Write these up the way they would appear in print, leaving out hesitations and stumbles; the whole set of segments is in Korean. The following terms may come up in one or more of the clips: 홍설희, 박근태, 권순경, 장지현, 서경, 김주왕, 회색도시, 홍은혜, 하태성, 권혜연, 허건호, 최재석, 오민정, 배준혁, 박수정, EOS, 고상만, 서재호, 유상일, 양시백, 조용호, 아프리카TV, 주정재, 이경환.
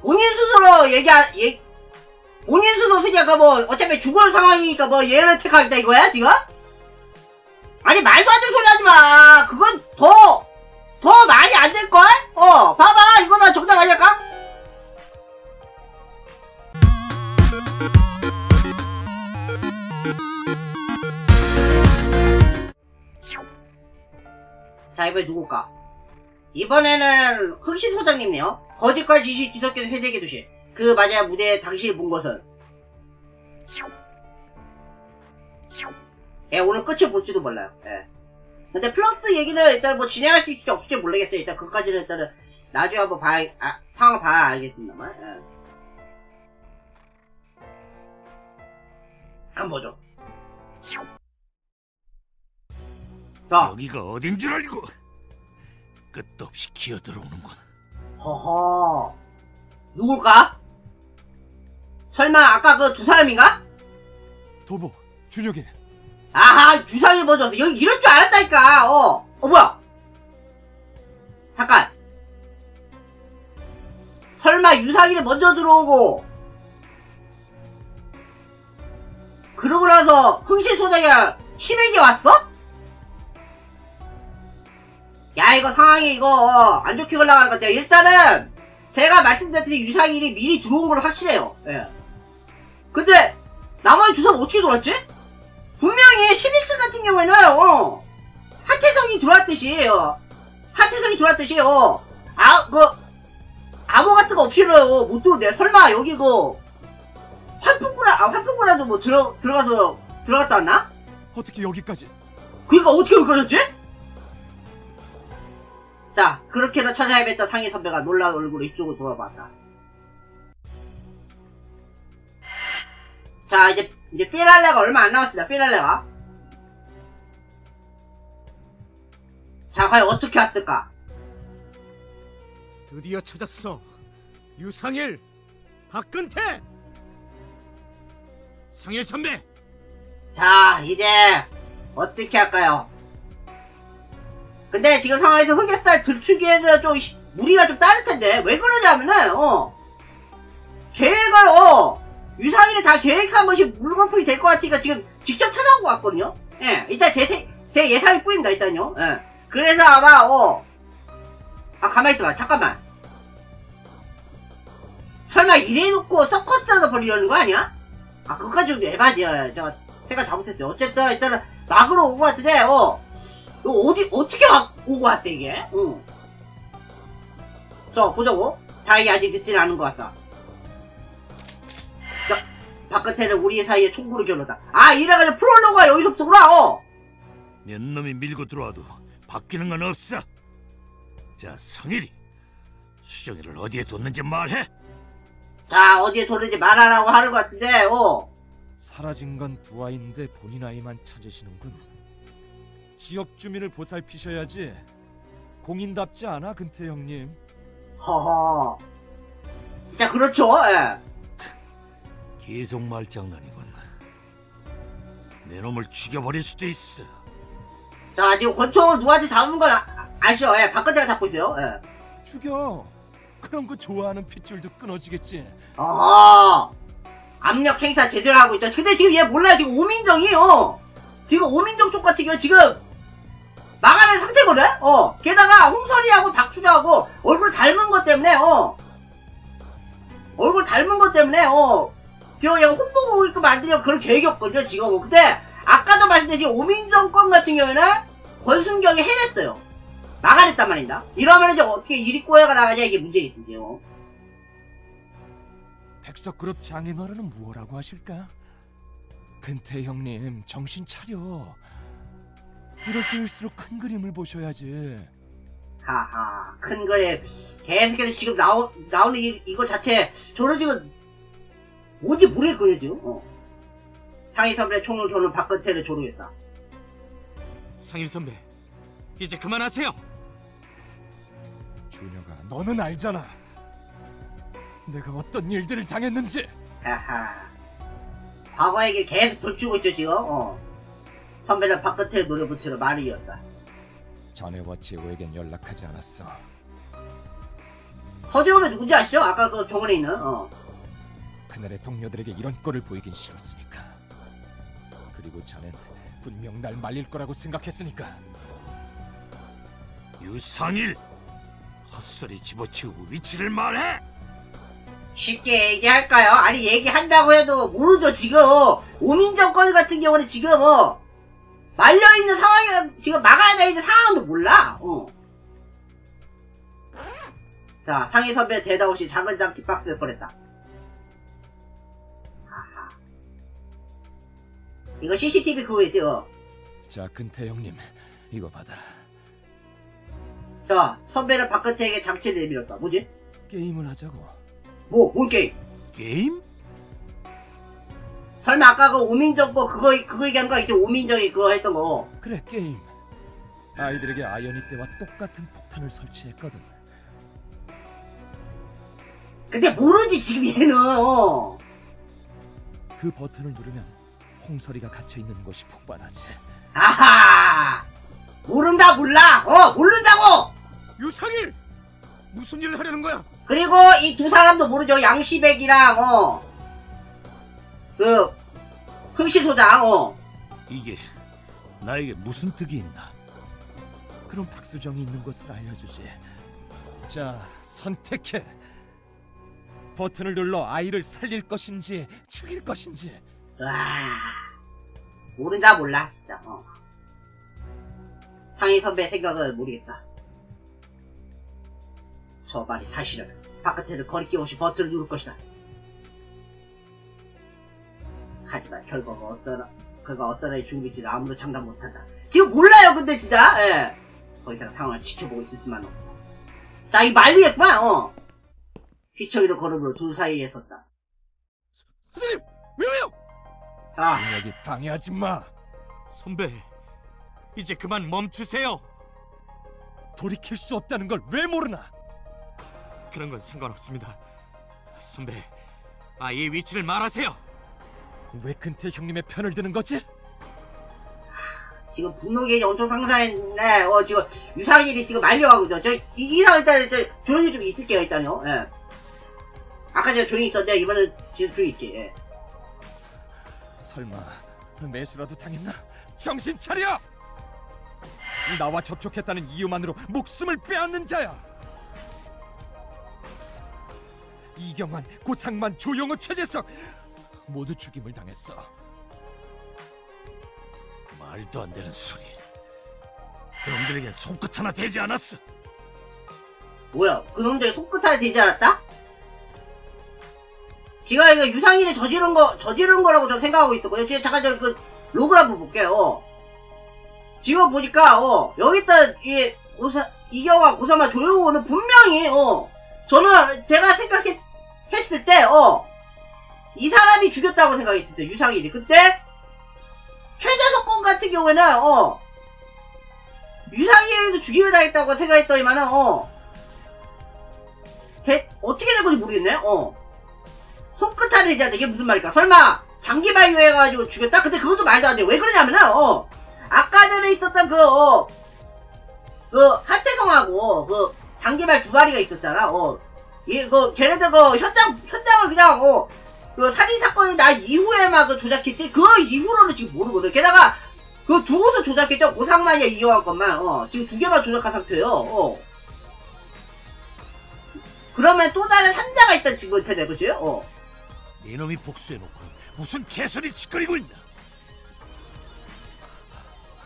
본인 스스로 본인 스스로 쓰니까 뭐 어차피 죽을 상황이니까 뭐 얘를 택하겠다 이거야 지금? 아니 말도 안 되는 소리 하지마. 그건 더 말이 안 될걸? 봐봐 이거만 정답 아닐까? 자 이번에 누굴까? 이번에는 흥신 소장님이네요. 거짓과 진실 뒤섞인 회색의 도시. 그 맞아 무대에 당신이 본 것은. 예, 오늘 끝을 볼지도 몰라요. 예. 근데 플러스 얘기는 일단 뭐 진행할 수 있을지 없을지 모르겠어요. 일단 그것까지는 일단은 나중에 한번 상황 봐야 알겠습니다만. 예. 한번 보죠. 자. 여기가 어딘 줄 알고 끝도 없이 기어들어오는구나. 허허. 누굴까? 설마 아까 그 두 사람인가? 도보, 준혁이. 아하, 주상이 먼저 왔어. 여기 이럴 줄 알았다니까. 뭐야? 잠깐. 설마 유상이를 먼저 들어오고 그러고 나서 흥신 소장이랑 심행이 왔어? 야 이거 상황이 이거 안 좋게 흘러가는 것 같아요. 일단은 제가 말씀드렸더니 유상일이 미리 들어온 걸 확실해요. 예. 근데 나머지 주사가 어떻게 돌았지? 분명히 11층 같은 경우에는 하태성이 들어왔듯이 암호 같은 거 없이는 못 들어오네. 설마 여기 그 환풍구라도 뭐 들어갔다 왔나? 어떻게 여기까지? 그니까 어떻게 여기까지 왔지? 자, 그렇게나 찾아 헤맸던 상희 선배가 놀란 얼굴로 이쪽으로 돌아봤다. 자, 이제 삐랄레가 얼마 안 남았습니다. 삐랄레가. 자, 과연 어떻게 왔을까? 드디어 찾았어. 유상일, 박근태! 상일 선배! 자, 이제 어떻게 할까요? 근데 지금 상황에서 흑역사를 들추기에는 좀 무리가 좀 따를 텐데 왜 그러냐면은 계획을 유상일이 다 계획한 것이 물거품이 될 것 같으니까 지금 직접 찾아온 것 같거든요. 예, 일단 제 예상일 뿐입니다. 일단요. 예, 그래서 아마 가만히 있어봐. 잠깐만. 설마 이래놓고 서커스라도 벌이려는 거 아니야? 아 그것까지 좀 에바지야. 제가 생각 잘못했어요. 어쨌든 일단은 막으로 온 것 같은데 어떻게 오고 왔대, 이게? 응. 자, 보자고. 다행히 아직 늦진 않은 것 같다. 자, 박근태는 우리 사이에 총구를 겨누다. 아, 이래가지고 프롤로그가 여기서부터구나, 몇 놈이 밀고 들어와도 바뀌는 건 없어. 자, 상일이. 수정이를 어디에 뒀는지 말해. 자, 어디에 뒀는지 말하라고 하는 것 같은데, 사라진 건 두 아이인데 본인 아이만 찾으시는군. 지역 주민을 보살피셔야지. 공인답지 않아, 근태 형님. 허허. 진짜 그렇죠. 예. 계속 말장난이군. 내 놈을 죽여버릴 수도 있어. 자, 지금 권총을 누구한테 잡은 건 아시죠? 예, 박근태가 잡고 있어요. 예. 죽여. 그럼 그 좋아하는 핏줄도 끊어지겠지. 어허. 압력 행사 제대로 하고 있다. 근데 지금 얘 몰라요. 지금 오민정이요. 지금 오민정 쪽 같은 경우는 지금 망하는 상태거든? 게다가 홍설이하고 박추자하고 얼굴 닮은 것 때문에, 지금 얘가 홍보고 오게끔 만들려면 그런 계획이 없거든요, 지금. 근데, 아까도 말씀드렸듯이 오민정 건 같은 경우에는 권순경이 해냈어요. 막아냈단 말입니다. 이러면 이제 어떻게 일이 꼬여가 나가냐, 이게 문제겠군요. 백석그룹 장인어른은 뭐라고 하실까? 근태 형님 정신 차려. 이럴 때일수록 큰 그림을 보셔야지. 하하, 큰 그림 계속해서 지금 나오는 이거 자체 저는 지금 뭔지 모르겠거든요 지금. 상일 선배 총을 겨눈 박근태를 조르겠다. 상일 선배 이제 그만하세요. 준혁아 너는 알잖아 내가 어떤 일들을 당했는지. 하하. 과거의 길 계속 돌치고 있죠 지금. 선배는 박근태의 노래 부치로 말을 이었다. 자네와 지호에겐 연락하지 않았어. 서재호면 누군지 아시죠? 아까 그 병원에 있는. 그날의 동료들에게 이런 꼴을 보이긴 싫었으니까. 그리고 저는 분명 날 말릴 거라고 생각했으니까. 유상일! 헛소리 집어치우고 위치를 말해! 쉽게 얘기할까요? 아니 얘기한다고 해도 모르죠 지금. 오민정권 같은 경우는 지금 말려있는 상황이라 지금 막아야 되는 상황도 몰라. 자, 상위 선배 대답 없이 작은 장치 박스를 꺼냈다. 아하. 이거 CCTV 그거였지. 자, 근태 형님 이거 받아. 자, 선배는 박근태에게 장치를 내밀었다. 뭐지? 게임을 하자고. 뭔 게임? 게임? 설마 아까 그 오민정 거 그거 얘기한 거 이제 오민정이 그거 했던 거. 그래, 게임. 아이들에게 아연이 때와 똑같은 폭탄을 설치했거든. 근데 모르지 지금 얘는. 그 버튼을 누르면 홍설이가 갇혀있는 곳이 폭발하지. 아하! 모른다 몰라. 모른다고. 유상일 무슨 일을 하려는 거야? 그리고 이 두 사람도 모르죠. 양시백이랑 그 흥시소장. 이게 나에게 무슨 득이 있나? 그럼 박수정이 있는 것을 알려주지. 자, 선택해. 버튼을 눌러 아이를 살릴 것인지 죽일 것인지. 모른다 몰라 진짜. 상희 선배의 생각을 모르겠다. 저 말이 사실은 바깥에는 거리낌 없이 버튼을 누를 것이다. 하지만 결과 어떤 아이 죽을지를 아무도 장담 못한다. 지금 몰라요 근데 진짜. 더 이상 상황을 지켜보고 있을 수만 없다. 자, 이 말리겠구만. 휘청이로 걸음으로 둘 사이에 섰다. 선생님! 왜요? 여기 방해하지 마. 선배 이제 그만 멈추세요. 돌이킬 수 없다는 걸 왜 모르나? 그런 건 상관없습니다. 선배, 아이의 위치를 말하세요. 왜 근태 형님의 편을 드는 거지? 지금 분노 게이지 엄청 상사했네. 지금 유상일이 지금 말려가고 있죠. 이 상황 일단 조용히 좀 있을게요 일단요. 아까 제가 조용히 있었는데 이번엔 지금 조용히 있지. 설마 매수라도 당했나? 정신 차려! 나와 접촉했다는 이유만으로 목숨을 빼앗는 자야. 이경환, 고상만, 조영호, 최재석 모두 죽임을 당했어. 말도 안 되는 소리. 그놈들에게 손끝 하나 대지 않았어. 뭐야, 그놈들에게 손끝 하나 대지 않았다? 제가 이거 유상일이 저지른 거라고 저 생각하고 있었거든요. 잠깐 저 그 로그를 한번 볼게요. 지금 보니까 여기다 이 이경환, 고상만, 조영호는 분명히 저는 제가 생각했을 때 이 사람이 죽였다고 생각했었어요. 유상일이. 근데 최재석 건 같은 경우에는 유상일에게도 죽임을 당했다고 생각했더니만은 어떻게 된 건지 모르겠네. 손끝하는 애자한테 이게 무슨 말일까? 설마 장기바이오 해가지고 죽였다? 근데 그것도 말도 안 돼. 왜 그러냐면은 아까 전에 있었던 그 하태성하고 그 장기발 두 마리가 있었잖아. 걔네들 그 현장을 그냥 그 살인 사건이 난 이후에 막 그 조작했지. 그 이후로는 지금 모르거든. 게다가 그 두 곳을 조작했죠. 고상만이야 이용한 것만. 지금 두 개만 조작한 상태예요. 그러면 또 다른 3자가 있다 지금 텐데, 그치? 이놈이 복수해놓고 무슨 개소리 짓거리고 있나?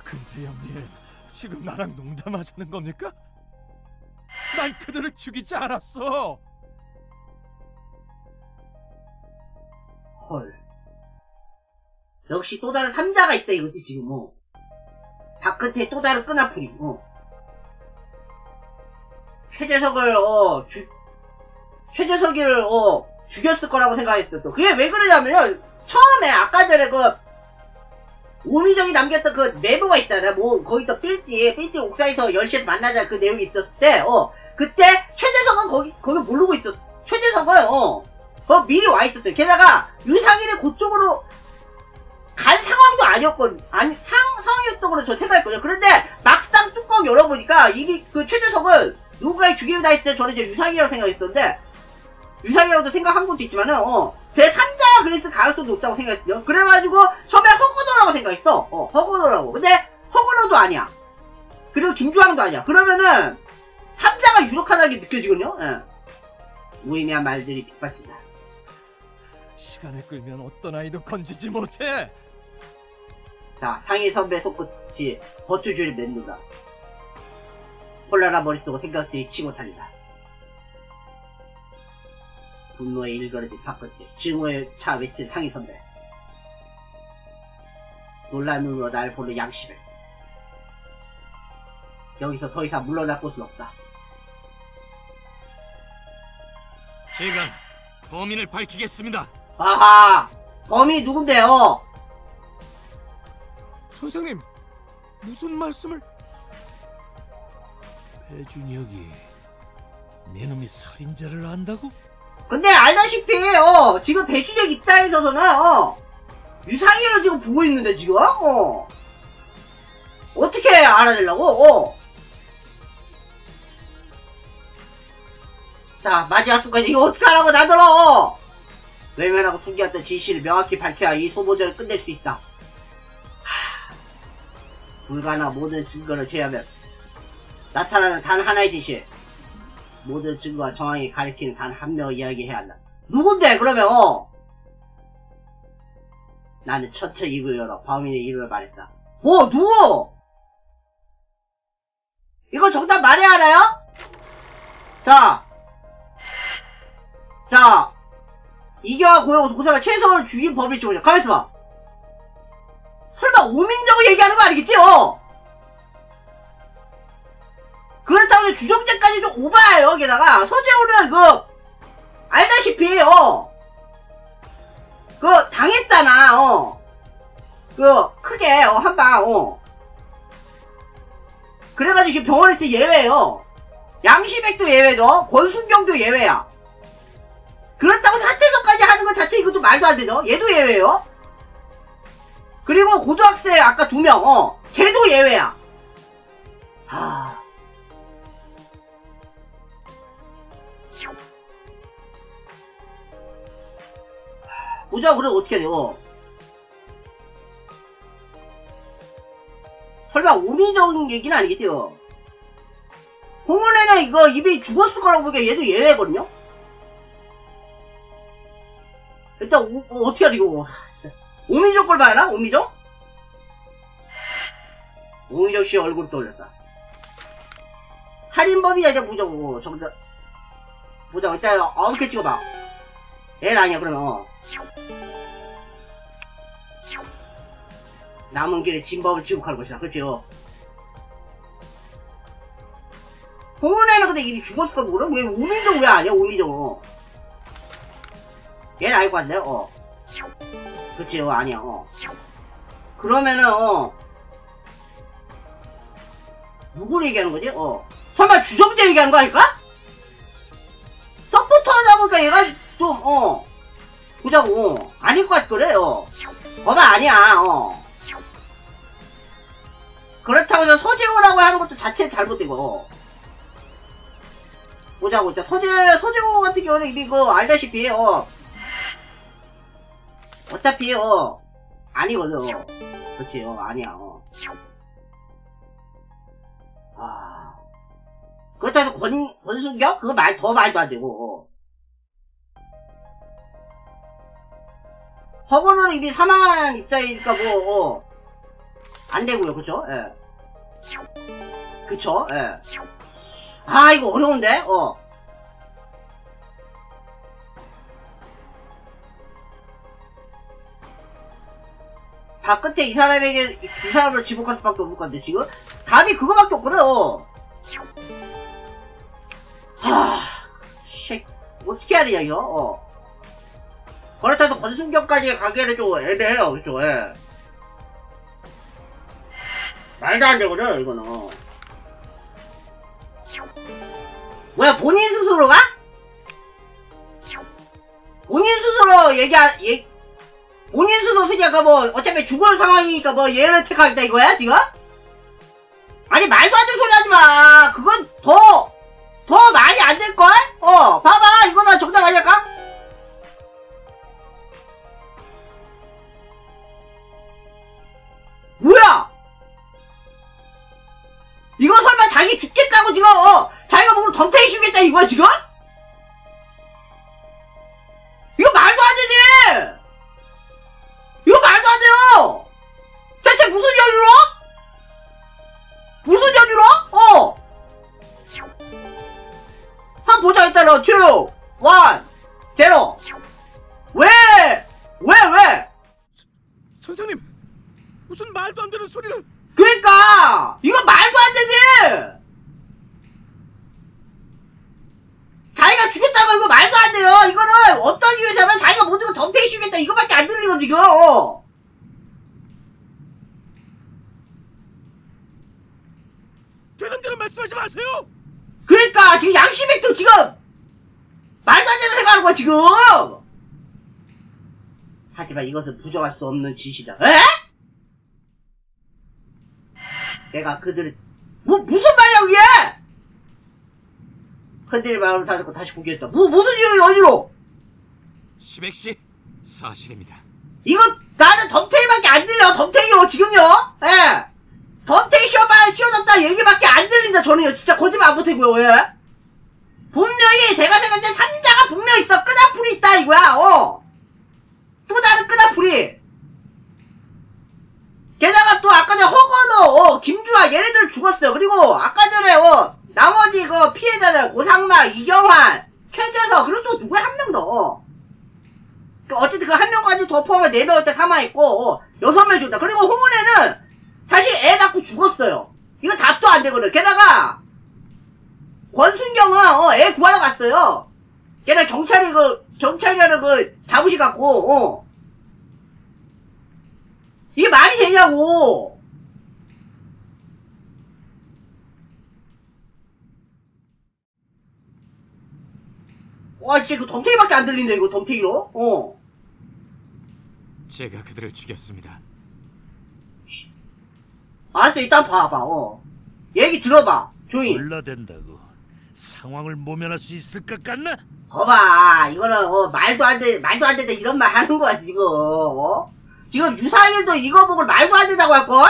근데 형님 지금 나랑 농담하자는 겁니까? 난 그들을 죽이지 않았어. 헐. 역시 또 다른 3자가 있다 이거지 지금. 박근태 또 다른 끈아풀이. 최재석을 최재석이를 죽였을 거라고 생각했어. 또 그게 왜 그러냐면요, 처음에 아까 전에 그 오미정이 남겼던 그 메모가 있잖아. 거기서 빌지 옥상에서 10시에 만나자 그 내용이 있었을 때 그때 최재석은 거기 모르고 있었어. 최재석은 거기 미리 와 있었어요. 게다가 유상일이 그쪽으로 간 상황도 아니었건 상황이었던 걸로 저 생각했거든요. 그런데 막상 뚜껑 열어보니까 이미 그 최재석은 누군가의 죽임을 당했을 때 저는 이제 유상이라고 생각했었는데, 유상이라고도 생각한 것도 있지만은, 제3자가 그랬을 가능성도 없다고 생각했어요. 그래가지고, 처음에 허구노라고 생각했어. 허구노라고. 근데, 허구노도 아니야. 그리고 김주왕도 아니야. 그러면은, 3자가 유력하다는 게 느껴지거든요? 예. 무의미한 말들이 빗받친다. 시간을 끌면 어떤 아이도 건지지 못해! 자, 상일 선배 손끝이 버추줄을 맺는다. 콜라라 머릿속으로 생각들이 치고 달린다. 분노의 일거리를 바꿨지. 증오의 차 외친 상일 선배. 놀란 눈으로 날 보는 양심을. 여기서 더 이상 물러날 곳은 없다. 제가 범인을 밝히겠습니다. 아하! 범인이 누군데요? 선생님, 무슨 말씀을... 배준혁이 네놈이 살인자를 안다고? 근데 알다시피 지금 배준혁 입장에서는 유상이를 지금 보고 있는데 지금 어떻게 알아내려고? 자, 마지막 순간 이거 어떻게 하라고 나더러! 외면하고 숨겨왔던 진실을 명확히 밝혀야 이 소모전을 끝낼 수 있다. 불가능한 모든 증거를 제외하면 나타나는 단 하나의 진실, 모든 증거와 정황이 가리키는 단 한 명을 이야기해야 한다. 누군데 그러면? 나는 천천히 입을 열어 범인의 이름을 말했다. 누구? 이거 정답 말해야 하나요? 자, 이겨와 고용 고사가 최성을 죽인 범인일지 모르겠다. 가만있어봐. 설마 오민정을 얘기하는 거 아니겠지요? 그렇다고 해서 주정재까지 좀 오바예요. 게다가 서재호는 알다시피 당했잖아. 크게 한방 그래가지고 지금 병원에서 예외예요. 양시백도 예외죠. 권순경도 예외야. 그렇다고 사퇴서까지 하는 것 자체 이것도 말도 안 되죠. 얘도 예외예요. 그리고 고등학생 아까 2명 걔도 예외야. 보자. 그럼 어떻게 해야 돼요? 설마 오미정 얘기는 아니겠지요? 공원에는 이거 입이 죽었을 거라고 보니까 얘도 예외거든요? 일단 어떻게 해야 돼 이거? 오미정 걸 봐야 하나? 오미정? 오미정 씨 얼굴 떠올렸다. 살인범이야. 이제 보자고. 정작 보자고. 일단 이렇게 찍어봐. L 아니야 그러면. 남은 길에 진범을 지목할 것이다. 그렇죠? 공원에는 근데 이미 죽었을 걸 모르? 왜 오미정 왜 아니야? 오미정 얘는 알고 왔네. 그렇지요. 아니야. 그러면은 누구를 얘기하는 거지? 설마 주정재 얘기하는 거 아닐까? 서포터하다 보니까 얘가 좀 보자고. 아닐 것 같거래. 거봐. 아니야. 그렇다고 해서 서재호라고 하는 것도 자체 잘못되고. 보자고. 진짜 서재호 같은 경우는 이미 알다시피 어차피 아니거든. 그렇지. 아니야. 그렇다고 해서 권순경? 그거 말도 안 되고. 허구는 이미 사망한 입장이니까 안 되고요. 그쵸? 예. 그쵸? 예. 이거 어려운데? 끝에 이 사람에게 이 사람을 지목할 수밖에 없을 것 같은데 지금 답이 그거밖에 없거든. 어떻게 해야 되냐 이거? 그렇다고 권순경까지 가게를 좀 애매해요. 그쵸? 예. 말도 안 되거든 이거는. 뭐야 본인 스스로가? 본인 스스로 본인 수도 쓰니까 어차피 죽을 상황이니까 얘를 택하겠다 이거야 지금? 아니 말도 안 되는 소리 하지마. 그건 더 더 많이 안 될걸? 어, 봐봐. 이거만 정답 아닐까? 뭐야? 이거 설마 자기 죽겠다고 지금, 어, 자기가 몸으로 덤탱이 씌우겠다 이거야, 지금? 이거 말도 안 되지! 이거 말도 안 돼요! 대체 무슨 연유로? 무슨 연유로? 어! 한번 보자, 일단은. 2, 1, 0. 왜? 선생님, 무슨 말도 안 되는 소리를. 그니까! 이거 말도 안 되지! 자기가 죽였다고 이거 말도 안 돼요. 이거는 어떤 이유에서는 자기가 모든 걸 덤탱이 씌우겠다 이거밖에 안 들리고 지금. 어. 되는 대로 말씀하지 마세요. 그러니까 지금 양심이 또 지금 말도 안 되는 생각하는 거야 지금. 하지만 이것은 부정할 수 없는 진실이다. 에? 내가 그들을 뭐 무슨 말이야 그게? 흔들릴 마음을 다잡고 다시 공개했다. 무슨 일을 어디로? 시백씨 사실입니다. 이거 나는 덤탱이밖에 안 들려. 덤탱이로 지금요. 예. 덤탱이 씌워봐야 씌워졌다 얘기밖에 안 들린다 저는요. 진짜 거짓말 안 못하고요. 예. 분명히 제가 생각할 때 삼자가 분명히 있어. 끄다풀이 있다 이거야. 어. 또 다른 끄다풀이. 게다가 또 아까 전에 허건호, 김주아 얘네들 죽었어요. 그리고 아까 전에 나머지 그 피해자는 고상마, 이경환, 최재석 그리고 또 누구야 한 명 더. 어쨌든 그 한 명까지 더 포함해 4명 일단 사망했고 6명 죽었다. 그리고 홍은혜는 사실 애 낳고 죽었어요. 이거 답도 안 되거든. 게다가 권순경은 애 구하러 갔어요. 게다가 경찰이 경찰이라는 자부심 갖고 이게 말이 되냐고. 와, 진짜 이거 덤탱이밖에 안 들린다, 이거 덤탱이로? 어. 제가 그들을 죽였습니다. 알았어, 일단 봐봐, 얘기 들어봐, 조이. 몰라댄다고. 상황을 모면할 수 있을 것 같나? 봐봐, 이거는, 말도 안 된다, 이런 말 하는 거야, 지금, 지금 유상일도 이거 보고 말도 안 된다고 할걸?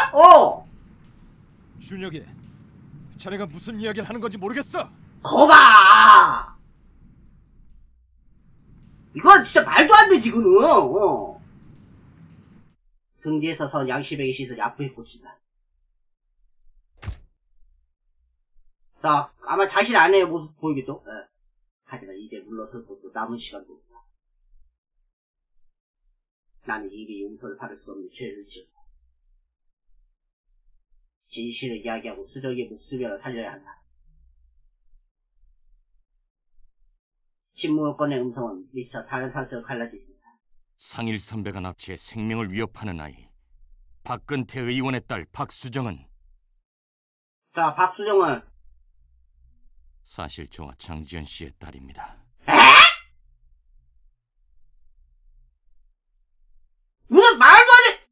준혁이, 자네가 무슨 이야기를 하는 건지 모르겠어. 거봐! 이건 진짜 말도 안 돼, 지금은, 등지에 서서 양시백의 시설이 앞을 봅시다. 자, 아마 자신 안에 모습 보이겠죠? 예. 하지만 이제 물러설 것도 남은 시간도 없다. 나는 이미 용서를 받을 수 없는 죄를 지었다. 진실을 이야기하고 수정의 목숨을 살려야 한다. 침묵을 꺼낸 음성은 미처 다른 상태로 갈라집니다. 상일 선배가 납치해 생명을 위협하는 아이 박근태 의원의 딸 박수정은. 자, 박수정은 사실 저와 장지현 씨의 딸입니다. 에? 무슨 말도 안 돼!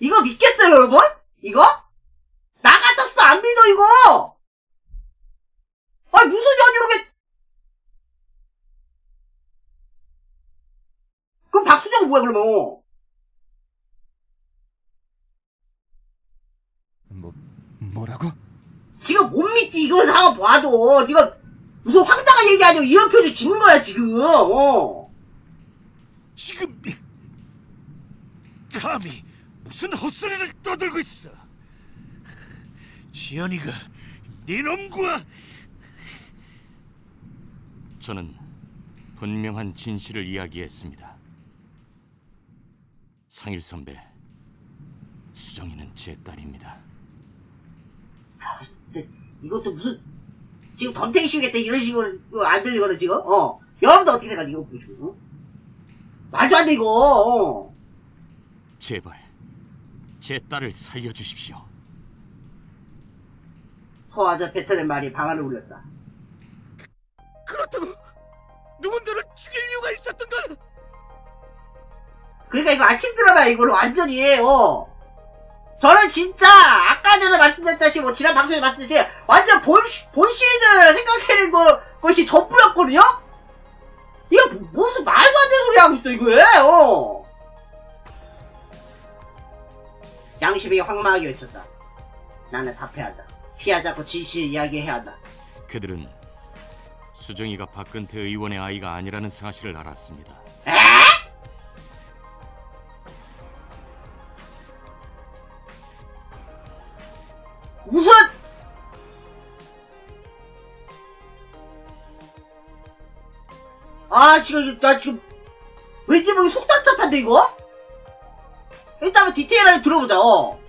이거 믿겠어요 여러분? 이거? 나 같았어 안 믿어 이거! 아니 무슨 연유로게. 그럼 박수정은 뭐야 그러면? 뭐라고? 지금 못 믿지 이거 상황 봐도 지금 무슨 황당한 얘기 아니고 이런 표정 짓는 거야 지금. 지금 감히 무슨 헛소리를 떠들고 있어. 지연이가 네 놈과. 저는 분명한 진실을 이야기했습니다. 상일 선배, 수정이는 제 딸입니다. 아, 진짜 이것도 무슨 지금 덤탱이 씌우겠다 이런 식으로 안 들리거든 지금. 여러분들 어떻게 생각해 이거 보시고? 말도 안 돼 이거. 제발 제 딸을 살려주십시오. 허화자 패턴의 말이 방안을 울렸다. 그렇다고 누군가를 죽일 이유가 있었던가? 그러니까 이거 아침 드라마 이걸로 완전히 저는 진짜 아까 전에 말씀드렸다시피 뭐 지난 방송에 말씀드렸듯이 완전 본 시리즈 생각해낸 것이 전부였거든요? 이거 무슨 말도 안 되는 소리 하고 있어 이거에. 양심이 황망하게 외쳤다. 나는 답해야한다. 피하자고 진실 이야기해야한다. 그들은 수정이가 박근태 의원의 아이가 아니라는 사실을 알았습니다. 에? 우선 아 지금 나 지금 왠지 모르게 속 답답한데 이거? 일단 한번 디테일하게 들어보자.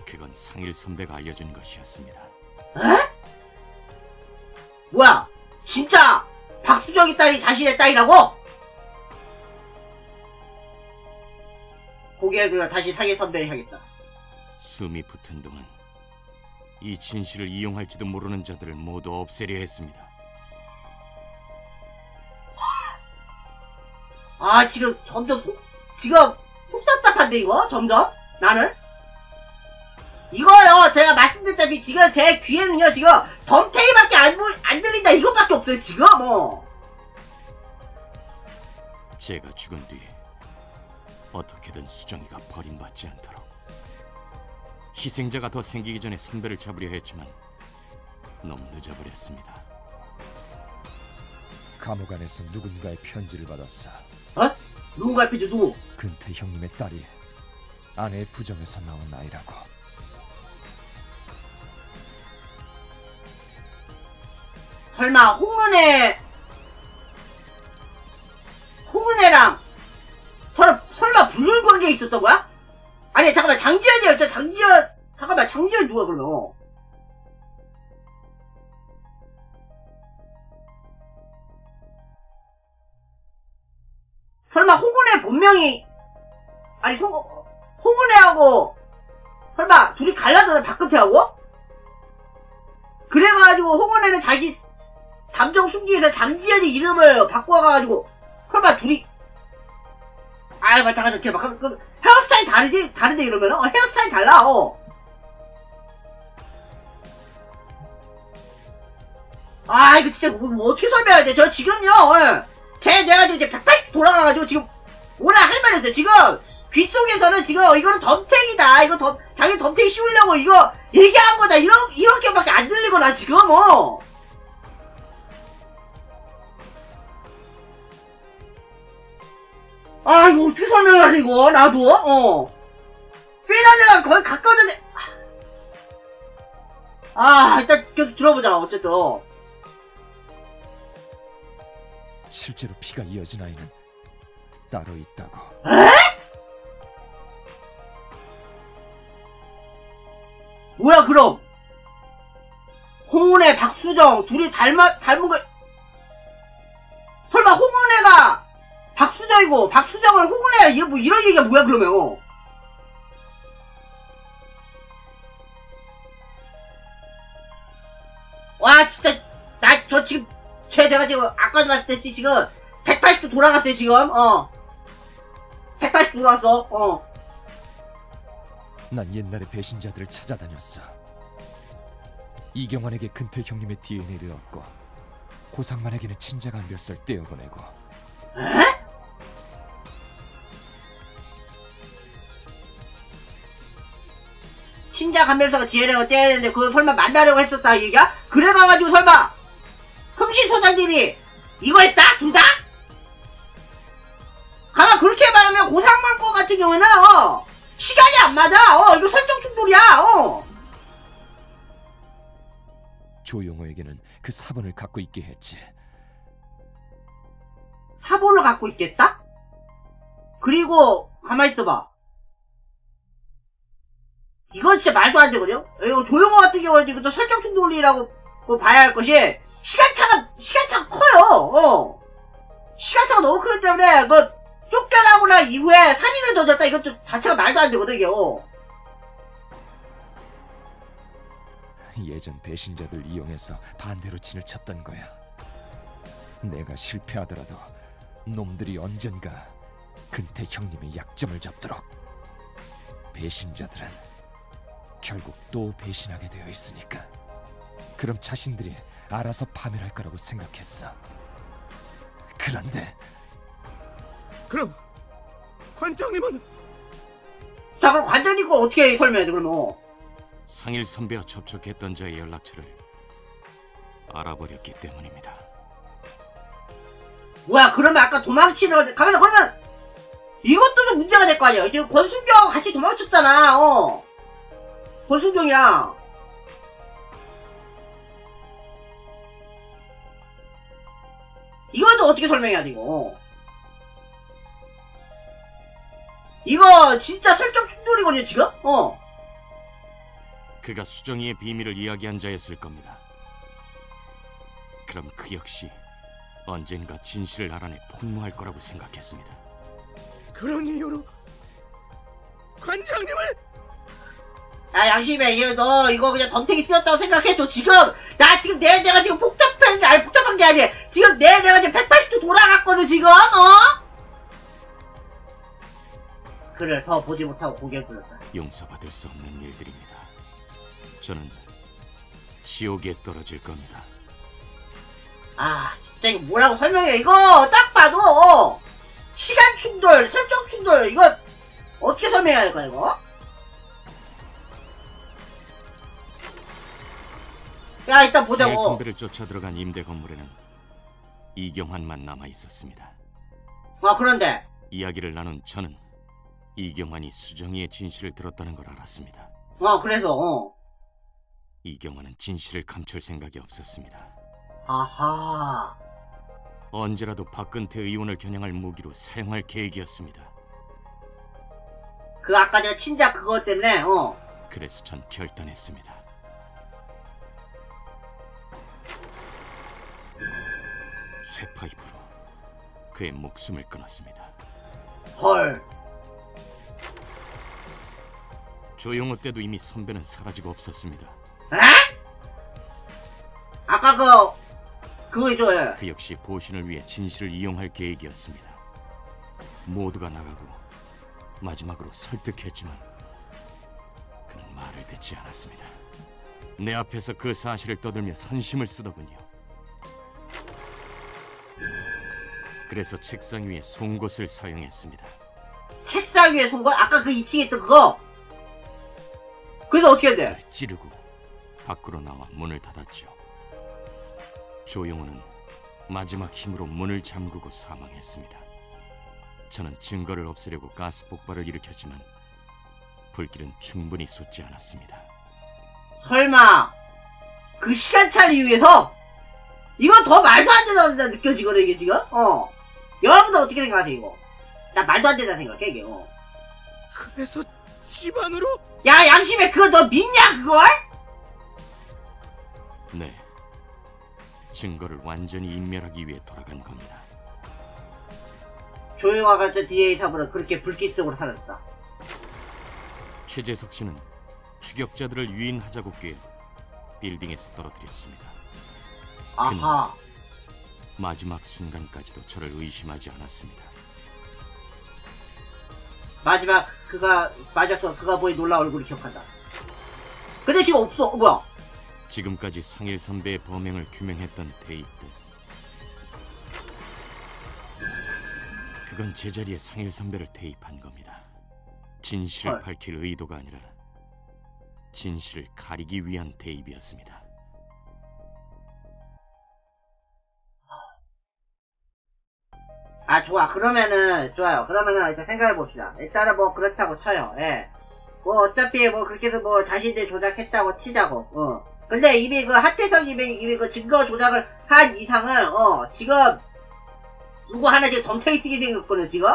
그건 상일 선배가 알려준 것이었습니다. 에? 뭐야 진짜 박수정이 딸이 자신의 딸이라고? 고개를 들어 다시 상일 선배를 향했다. 숨이 붙은 동안 이 진실을 이용할지도 모르는 자들을 모두 없애려 했습니다. 아 지금 점점 지금 속 답답한데 이거 점점. 나는 이거요 제가 말씀드렸다시피 지금 제 귀에는요 지금 덤태이밖에 안 들린다 이것밖에 없어요 지금. 제가 죽은 뒤에 어떻게든 수정이가 버림받지 않도록 희생자가 더 생기기 전에 선배를 잡으려 했지만 너무 늦어버렸습니다. 감옥 안에서 누군가의 편지를 받았어. 어? 누군가의 편지? 누구? 근태 형님의 딸이 아내의 부정에서 나온 아이라고. 설마 홍은혜랑 설마 불륜 관계에 있었던 거야? 아니 잠깐만 장지현이야 일단 장지현 잠깐만 장지현 누가 그러면 설마 홍은혜 본명이 아니 홍은혜하고 설마 둘이 갈라졌나 박근태하고? 그래가지고 홍은혜는 자기 감정 숨기기 위해서 장지현이 이름을 바꿔가지고 설마 둘이 아이 맞다 가자 걔 막 그럼 헤어스타일 다르지? 다른데 이러면은? 헤어스타일 달라. 아 이거 진짜 뭐 어떻게 설명해야 돼? 저 지금요 내가 이제 180 돌아가가지고 지금 뭐라 할 말이 없어요. 지금 귓속에서는 지금 이거는 덤탱이다 이거 자기 덤탱이 씌우려고 이거 얘기한 거다 이렇게밖에 안 들리거나 지금 아 이거 어떻게 설명하지 이거 나도 피날레가 거의 가까웠는데 아 일단 계속 들어보자. 어쨌든 실제로 피가 이어진 아이는 따로 있다고. 에? 뭐야 그럼 홍은혜 박수정 둘이 닮은 걸 설마 홍은혜가 박수정이고 박수정은 홍은혜야 이런 얘기가 뭐야 그러면 와 진짜 저 지금 내가 지금 아까도 말했듯이 지금 180도 돌아갔어요 지금 180도 돌아갔어 난 옛날에 배신자들을 찾아다녔어. 이경환에게 근태 형님의 DNA를 얻고 고상만에게는 친자가 몇 살 떼어보내고. 에? 친자 감별사가 DNA가 떼야 되는데 그걸 설마 만나려고 했었다 이 얘기야? 그래가지고 설마 흥신 소장님이 이거 했다? 둘 다? 가만 그렇게 말하면 고상만 거 같은 경우에는 시간이 안 맞아 이거 설정 충돌이야 조용호에게는 그 사본을 갖고 있게 했지. 사본을 갖고 있겠다? 그리고 가만히 있어봐 이건 진짜 말도 안 되거든요. 조용호 같은 경우는 이것도 설정 충돌이라고 봐야 할 것이 시간차가 커요. 시간차가 너무 크기 때문에 뭐 쫓겨나고 난 이후에 살인을 저질렀다 이것도 자체가 말도 안 되거든요. 예전 배신자들 이용해서 반대로 진을 쳤던 거야. 내가 실패하더라도 놈들이 언젠가 근태 형님의 약점을 잡도록 배신자들은 결국 또 배신하게 되어 있으니까. 그럼 자신들이 알아서 파멸할 거라고 생각했어. 그런데 그럼 관장님은? 자, 그럼 관장님 거 어떻게 설명해야지 그럼? 상일 선배와 접촉했던 자의 연락처를 알아버렸기 때문입니다. 뭐야, 그러면 아까 도망치는 가면서, 그러면 이것도 좀 문제가 될 거 아니야. 이제 권순경 같이 도망쳤잖아. 권순경이랑 이거는 어떻게 설명해야 돼 이거? 이거 진짜 설정 충돌이거든요 지금? 그가 수정이의 비밀을 이야기한 자였을 겁니다. 그럼 그 역시 언젠가 진실을 알아내 폭로할 거라고 생각했습니다. 그런 이유로 관장님을? 야, 양심이야, 이거 너 이거 그냥 덤탱이 쓰였다고 생각해줘. 지금 나 지금 내가 지금 복잡한데, 아니 복잡한 게 아니야. 지금 내가 지금 180도 돌아갔거든 지금. 그를 더 보지 못하고 고개 굴렸다. 용서받을 수 없는 일들입니다. 저는 지옥에 떨어질 겁니다. 아, 진짜 이거 뭐라고 설명해. 이거 딱 봐도 시간 충돌, 설정 충돌, 이거 어떻게 설명해야 할까 이거? 야, 일단 보자고. 상일 선배를 쫓아 들어간 임대 건물에는 이경환만 남아있었습니다. 그런데 이야기를 나눈 저는 이경환이 수정이의 진실을 들었다는 걸 알았습니다. 그래서 이경환은 진실을 감출 생각이 없었습니다. 아하. 언제라도 박근태 의원을 겨냥할 무기로 사용할 계획이었습니다. 그 아까 내가 친자 그것 때문에 그래서 전 결단했습니다. 쇠파이프로 그의 목숨을 끊었습니다. 헐. 조용호 때도 이미 선배는 사라지고 없었습니다. 아까 그 역시 보신을 위해 진실을 이용할 계획이었습니다. 모두가 나가고 마지막으로 설득했지만 그는 말을 듣지 않았습니다. 내 앞에서 그 사실을 떠들며 선심을 쓰더군요. 그래서 책상 위에 송곳을 사용했습니다. 책상 위에 송곳? 아까 그 2층에 있던 그거? 그래서 어떻게 했대? 찌르고 밖으로 나와 문을 닫았죠. 조용호는 마지막 힘으로 문을 잠그고 사망했습니다. 저는 증거를 없애려고 가스 폭발을 일으켰지만 불길은 충분히 솟지 않았습니다. 설마 그 시간차를 이용해서? 이거 더 말도 안 된다 느껴지거든 이게 지금? 여러분들 어떻게 생각하세요 이거? 나 말도 안 된다 생각해 이게. 그래서 집안으로? 야, 양심에 그거 너 믿냐 그걸? 네, 증거를 완전히 인멸하기 위해 돌아간 겁니다. 조용화 같은 DA 사부는 그렇게 불길속으로 사라졌다. 최재석 씨는 추격자들을 유인하자고 꾀 빌딩에서 떨어뜨렸습니다. 아하. 마지막 순간까지도 저를 의심하지 않았습니다. 마지막 그가 맞았어. 그가 보인 놀라운 얼굴을 기억한다. 근데 지금 없어. 뭐야? 지금까지 상일 선배의 범행을 규명했던 데이트, 그건 제자리에 상일 선배를 대입한 겁니다. 진실을 밝힐 의도가 아니라 진실을 가리기 위한 대입이었습니다. 아, 좋아. 그러면은 좋아요. 그러면은 일단 생각해봅시다. 일단은 뭐 그렇다고 쳐요. 뭐 어차피 뭐 그렇게 해서 뭐 자신들이 조작했다고 치자고. 근데 이미 그 하태성 이미 그 증거 조작을 한 이상은 지금 누구 하나 지금 덤탱이 쓰게 생겼거든 지금.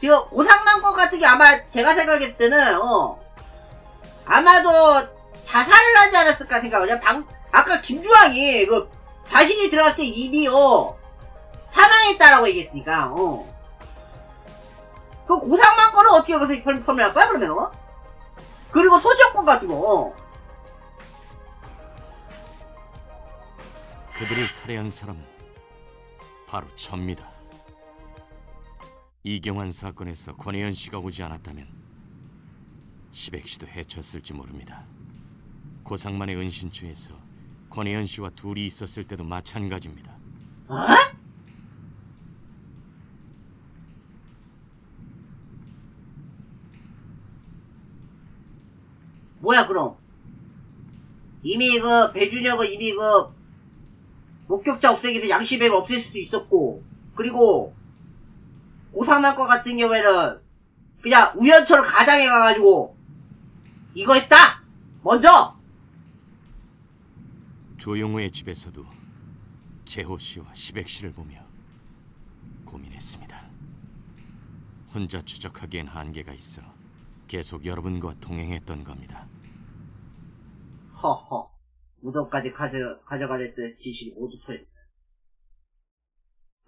지금 오상만권 같은 게 아마 제가 생각했을 때는 아마도 자살을 하지 않았을까 생각하죠. 아까 김주왕이 그 자신이 들어갔을 때 이미 사망했다라고 얘기했으니까. 그 오상만권은 어떻게 그래서 설명할 거야 그러면? 그리고 소지권 같은 거. 그들을 살해한 사람은 바로 저입니다. 이경환 사건에서 권혜연 씨가 오지 않았다면 시백씨도 해쳤을지 모릅니다. 고상만의 은신처에서 권혜연 씨와 둘이 있었을 때도 마찬가지입니다. 어? 뭐야 그럼? 이미 그 배준혁은 이미 그 목격자 없애기로 양시백을 없앨 수도 있었고, 그리고 고상만 거 같은 경우에는 그냥 우연처럼 가장해 가가지고 이거 했다! 먼저! 조용호의 집에서도 재호씨와 시백씨를 보며 고민했습니다. 혼자 추적하기엔 한계가 있어 계속 여러분과 동행했던 겁니다. 허허, 무덤까지 가져가랬던 진실이 모두 토했다.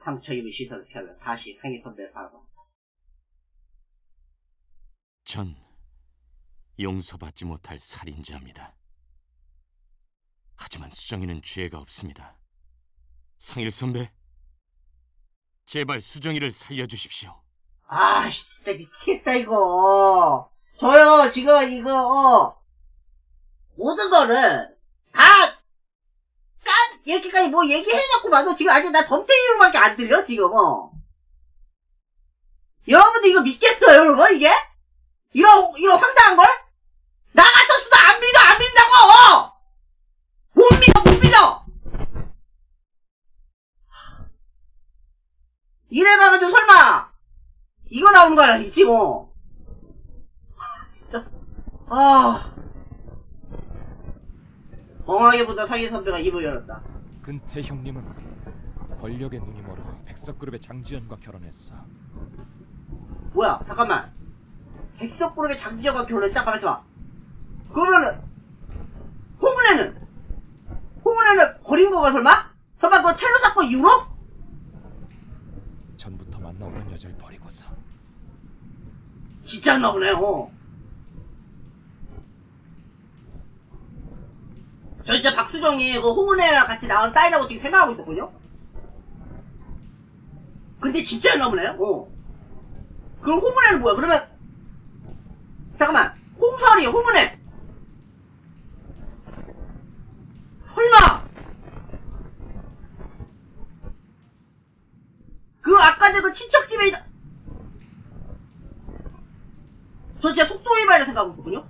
상처 입은 시선을 펴면 다시 상의 선배를 바라본다. 전 용서받지 못할 살인자입니다. 하지만 수정이는 죄가 없습니다. 상일 선배, 제발 수정이를 살려주십시오. 아, 진짜 미치겠다 이거. 저요 지금 이거 모든 거를 다 이렇게까지 뭐 얘기해놨고만도 지금 아직 나 덤탱이로밖에 안 들려 지금. 여러분들 이거 믿겠어요 여러분? 이게? 이런 황당한 걸? 나 같았어도 안 믿어! 안 믿는다고! 못 믿어! 못 믿어! 이래가지고 설마 이거 나오는 거 아니지 뭐. 아, 진짜. 아... 엉하게 보다 사기 선배가 입을 열었다. 근태 형님은 권력의 눈이 멀어 백석그룹의 장지연과 결혼했어. 뭐야 잠깐만, 백석그룹의 장지연과 결혼했다? 가만있어봐. 그러면은 홍은혜는 버린거가 설마 그거 테러사건 이후로? 전부터 만나오던 여자를 버리고서. 진짜 나오네. 저 진짜 박수정이 그 홍은혜랑 같이 나온 딸이라고 지금 생각하고 있었거든요? 근데 진짜 나오네요? 그럼 홍은혜는 뭐야? 그러면 잠깐만, 홍설이, 홍은혜! 설마! 그 아까 전 그 친척집에 있다! 저 진짜 속도 위반이라 생각하고 있었거든요?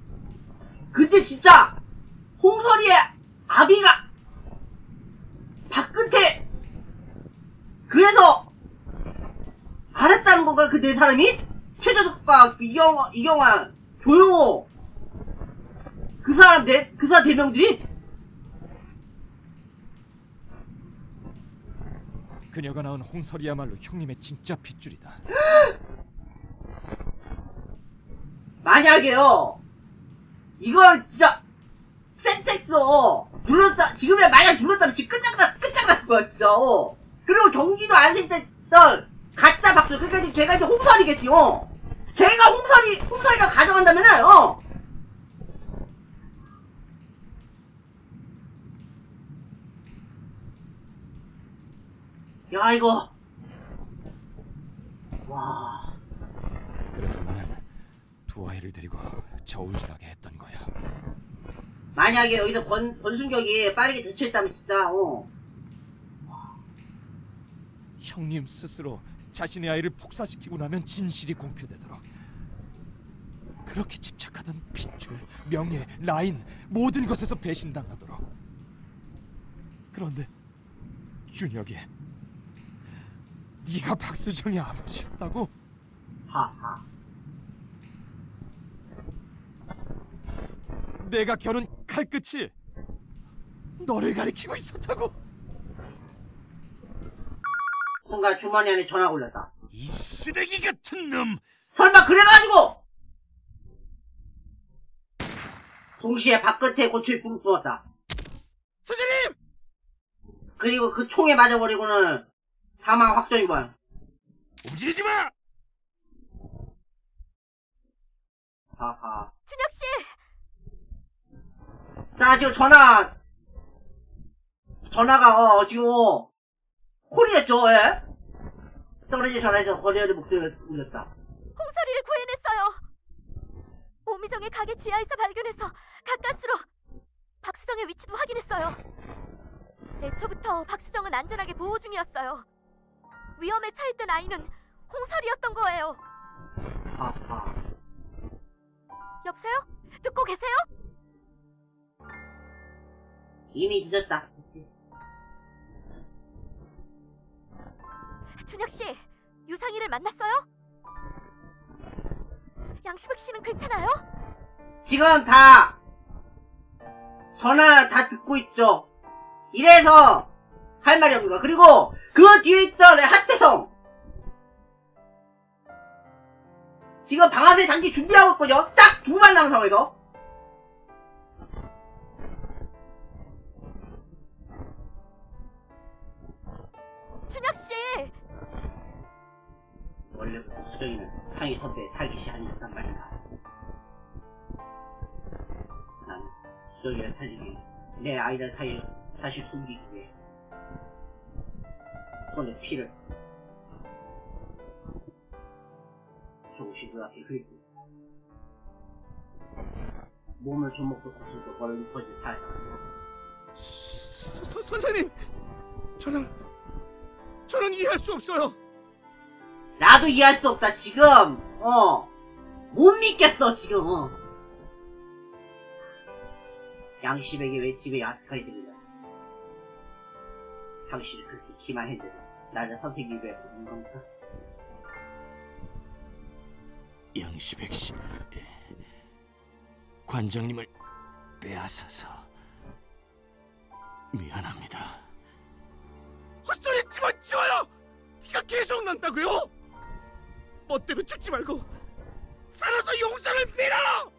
근데 진짜 홍설이의 아비가 박근태, 그래서 알았다는 건가? 그 네 사람이? 최재석과 이경환, 조용호, 그 사람 대명들이? 그녀가 낳은 홍설이야말로 형님의 진짜 핏줄이다. 만약에요 이걸 진짜 센텍스로 눌렀다, 지금이라 만약 눌렀다면 지금 끝장났을 거야, 진짜. 그리고 경기도 안센텍스 가짜 박수, 그러니까 걔가 이제 홍설이겠지. 걔가 홍설이랑 가져간다면은, 야, 이거. 와. 그래서 나는 두 아이를 데리고 저울질하게 했던 거야. 만약에 여기서 권순격이 빠르게 대처했다면 진짜, 형님 스스로 자신의 아이를 폭사시키고 나면 진실이 공표되도록 그렇게 집착하던 핏줄, 명예, 라인, 모든 것에서 배신당하도록. 그런데 준혁이, 네가 박수정의 아버지였다고? 하하. 내가 겨눈 칼끝이 너를 가리키고 있었다고. 뭔가 주머니 안에 전화가 울렸다. 이 쓰레기 같은 놈. 설마 그래가지고 동시에 바깥에 고칠 불을 뿜었다. 선생님! 그리고 그 총에 맞아버리고는 사망 확정이구만. 움직이지 마! 하하. 준혁 씨. 자, 지금 전화가 지금 콜이 됐죠. 떨어진 전화에서 권혜연의 목소리가 울렸다. 홍설이를 구해냈어요. 오미정의 가게 지하에서 발견해서 가까스로 박수정의 위치도 확인했어요. 애초부터 박수정은 안전하게 보호 중이었어요. 위험에 처했던 아이는 홍설이었던 거예요. 여보세요? 듣고 계세요? 이미 늦었다. 준혁씨, 유상이를 만났어요? 양시백씨는 괜찮아요? 지금 다 전화 다 듣고 있죠. 이래서 할 말이 없는 거야. 그리고 그 뒤에 있던 하태성 지금 방아쇠 장기 준비하고 있거든요. 딱 2말 남은 상황에서 준혁씨! 원래부터 수정이는 상희 선배의 탈기시 아니었단 말이다. 난 수정이를 살리기, 내 아이들 사이에 사실 숨기기 위해 손에 피를 조금씩 눈앞에 흘리고 몸을 조목도 고슬도 멀리 퍼진 사회다. 선생님! 저는 이해할 수 없어요. 나도 이해할 수 없다 지금. 못 믿겠어 지금. 양심에게 왜 집에 야속하게 들리냐. 당신이 그렇게 기만 했는데 나를 선택이 왜 없는 겁니까? 양시백 씨, 관장님을 빼앗아서 미안합니다. 헛소리 치면 치워요! 피가 계속 난다고요? 멋대로 죽지 말고 살아서 용서를 빌어!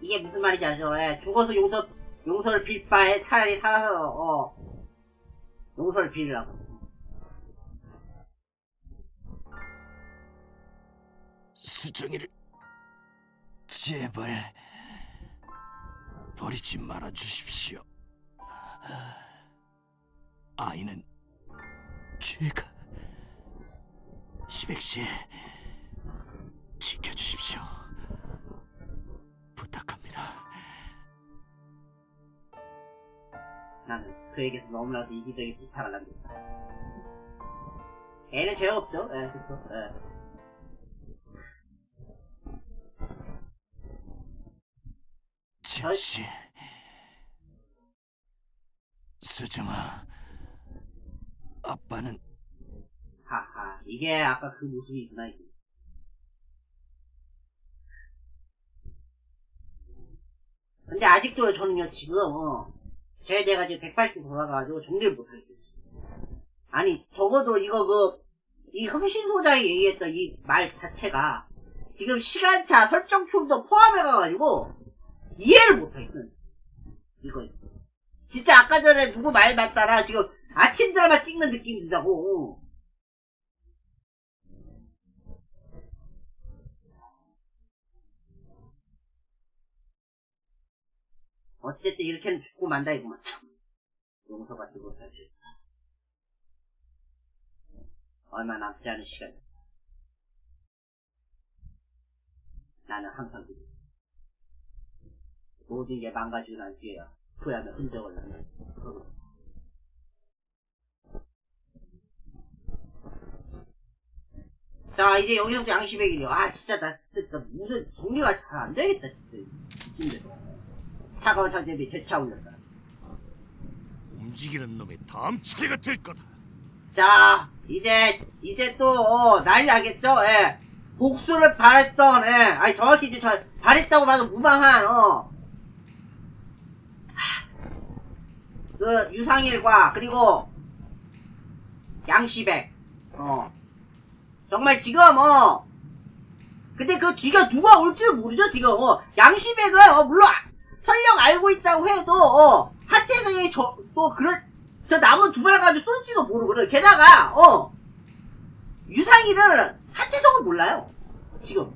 이게 무슨 말인지 알죠? 죽어서 용서를 빌 바에 차라리 살아서 용서를 빌으라고. 수정이를 제발 버리지 말아 주십시오. 아이는 죄가. 시백씨, 지켜주십시오. 부탁합니다. 나는 그에게서 너무나도 이기적인 부탁을 남겼다. 애는 죄 없죠? 예, 그쵸? 예. 지아씨, 수정아, 아빠는... 하하, 이게 아까 그 모습이구나. 이게. 근데 아직도 저는요 지금 제가 지금 180도 돌아가가지고 정리를 못하겠어요. 아니 적어도 이거 이 흥신소장이 얘기했던 이 말 자체가 지금 시간차 설정춤도 포함해가지고 이해를 못하겠어요. 이거 진짜 아까 전에 누구 말 맞다라 지금 아침 드라마 찍는 느낌이 든다고. 어쨌든 이렇게는 죽고 만다 이거만. 참 용서받지 못할 수 있다. 얼마 남지 않은 시간이다. 나는 항상 그래. 모든 게 망가지고 난 뒤에야 후회하며 흔적을 남는. 자 이제 여기서부터 양시백이네요. 아 진짜 나 진짜 무슨 정리가 잘 안 되겠다 진짜. 힘들어. 차가운 차제비 재차 올렸다. 움직이는 놈의 다음 차례가 될 거다. 자 이제 또 난리 나겠죠. 예. 복수를 바랬던, 예. 아니 정확히 이제 바랬다고 봐도 무방한 그 유상일과 그리고 양시백 정말 지금 근데 그 뒤가 누가 올지도 모르죠 지금. 양시백은 물론 설령 알고 있다고 해도 하태성이 또 그런 저 남은 2발 가지고 쏠지도 모르거든. 게다가 유상일은 하태성은 몰라요 지금.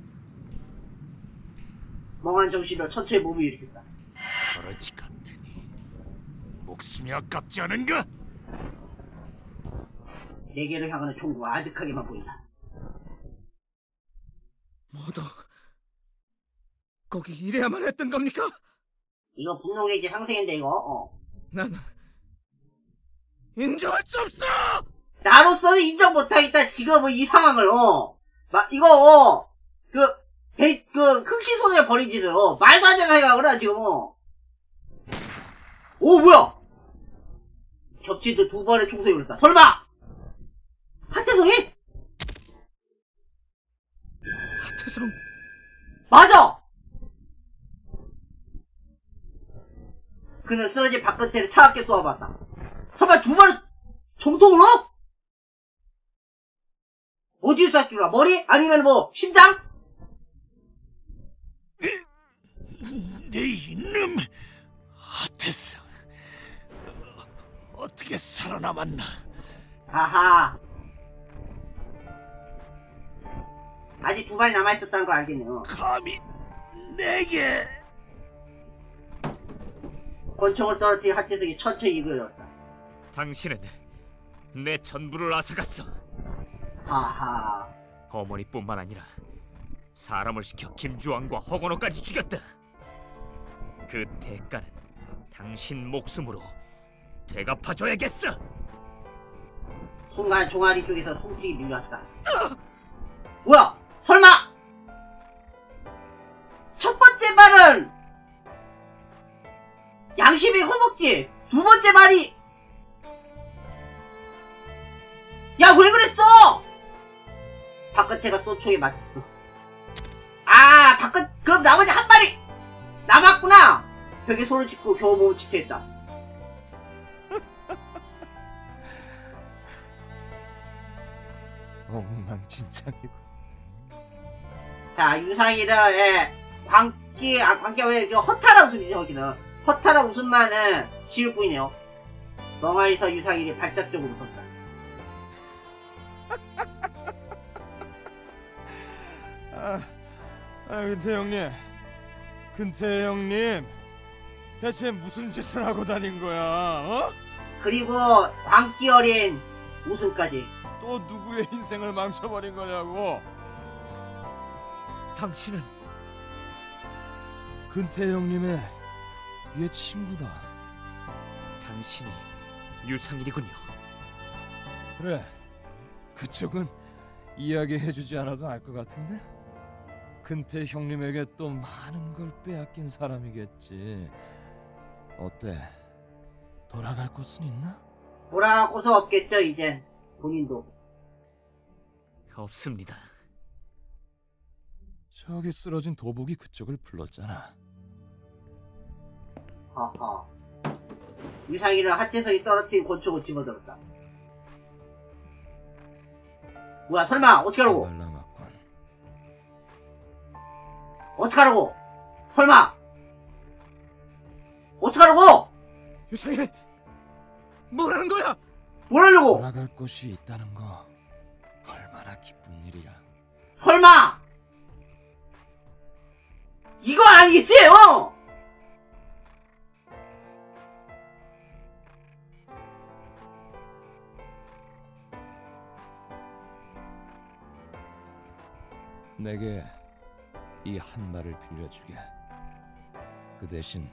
멍한 정신으로 천천히 몸을 일으켰다. 그렇지 같으니 목숨이 아깝지 않은가? 내게를 향하는 총구가 아득하게만 보인다. 모두 거기 일해야만 했던 겁니까? 이거 분노의 이제 상생인데 이거. 난 인정할 수 없어. 나로서는 인정 못하겠다 지금 뭐 이 상황을. 막 이거 그 흥신소년에 버린 짓을 말도 안 되는 생각을 하 지금. 오 뭐야? 겹치듯 두 번의 총소리 울렸다. 설마 하태성이? 하태성 맞아. 그는 쓰러진 바깥에를 차갑게 쏘아봤다. 설마 두 번의 총소리로? 어디서 쐈길래? 머리? 아니면 뭐 심장? 내 이놈 하태성. 어떻게 살아남았나? 아하. 아직 두 발이 남아있었다는 걸 알겠네요. 감히 내게 권총을 떨어뜨린 하태성이 천천히 입을 열었다. 당신은 내 전부를 앗아갔어. 아하. 어머니뿐만 아니라 사람을 시켜 김주왕과 허건호까지 죽였다. 그 대가는 당신 목숨으로 되갚아줘야겠어. 순간 종아리 쪽에서 손길이 밀렸다. 뭐야? 설마 첫 번째 말은 양심의 허벅지, 두 번째 말이 야 왜 그랬어? 바깥에가 또 총에 맞았어. 아 바깥 그럼 나머지 한 마리 남았구나. 벽에 손을 짚고 겨우 몸을 지체했다. 엉망진창이군. 자 유상일은 광기 원래 허탈한 웃음이죠. 여기는 허탈한 웃음만은 지우고 있네요. 멍하에서 유상일이 발작적으로 웃었다. 근태 형님, 근태 형님 대체 무슨 짓을 하고 다닌 거야? 어? 그리고 광기 어린 웃음까지. 또 누구의 인생을 망쳐버린 거냐고. 당신은 근태 형님의 옛 친구다. 당신이 유상일이군요. 그래, 그쪽은 이야기해주지 않아도 알 것 같은데? 근태 형님에게 또 많은 걸 빼앗긴 사람이겠지. 어때? 돌아갈 곳은 있나? 돌아갈 곳은 없겠죠 이제. 본인도 없습니다. 저기 쓰러진 도복이 그쪽을 불렀잖아. 허허. 유상이는 하태성이 떨어뜨린 권총을 집어들었다. 뭐야 설마 어떡하라고? 어떡하라고? 설마 어떡하라고? 유상이 뭐라는 거야? 뭐라려고? 돌아갈 곳이 있다는 거 얼마나 기쁜 일이야. 설마 이거 아니겠지? 내게 이 한 말을 빌려주게. 그 대신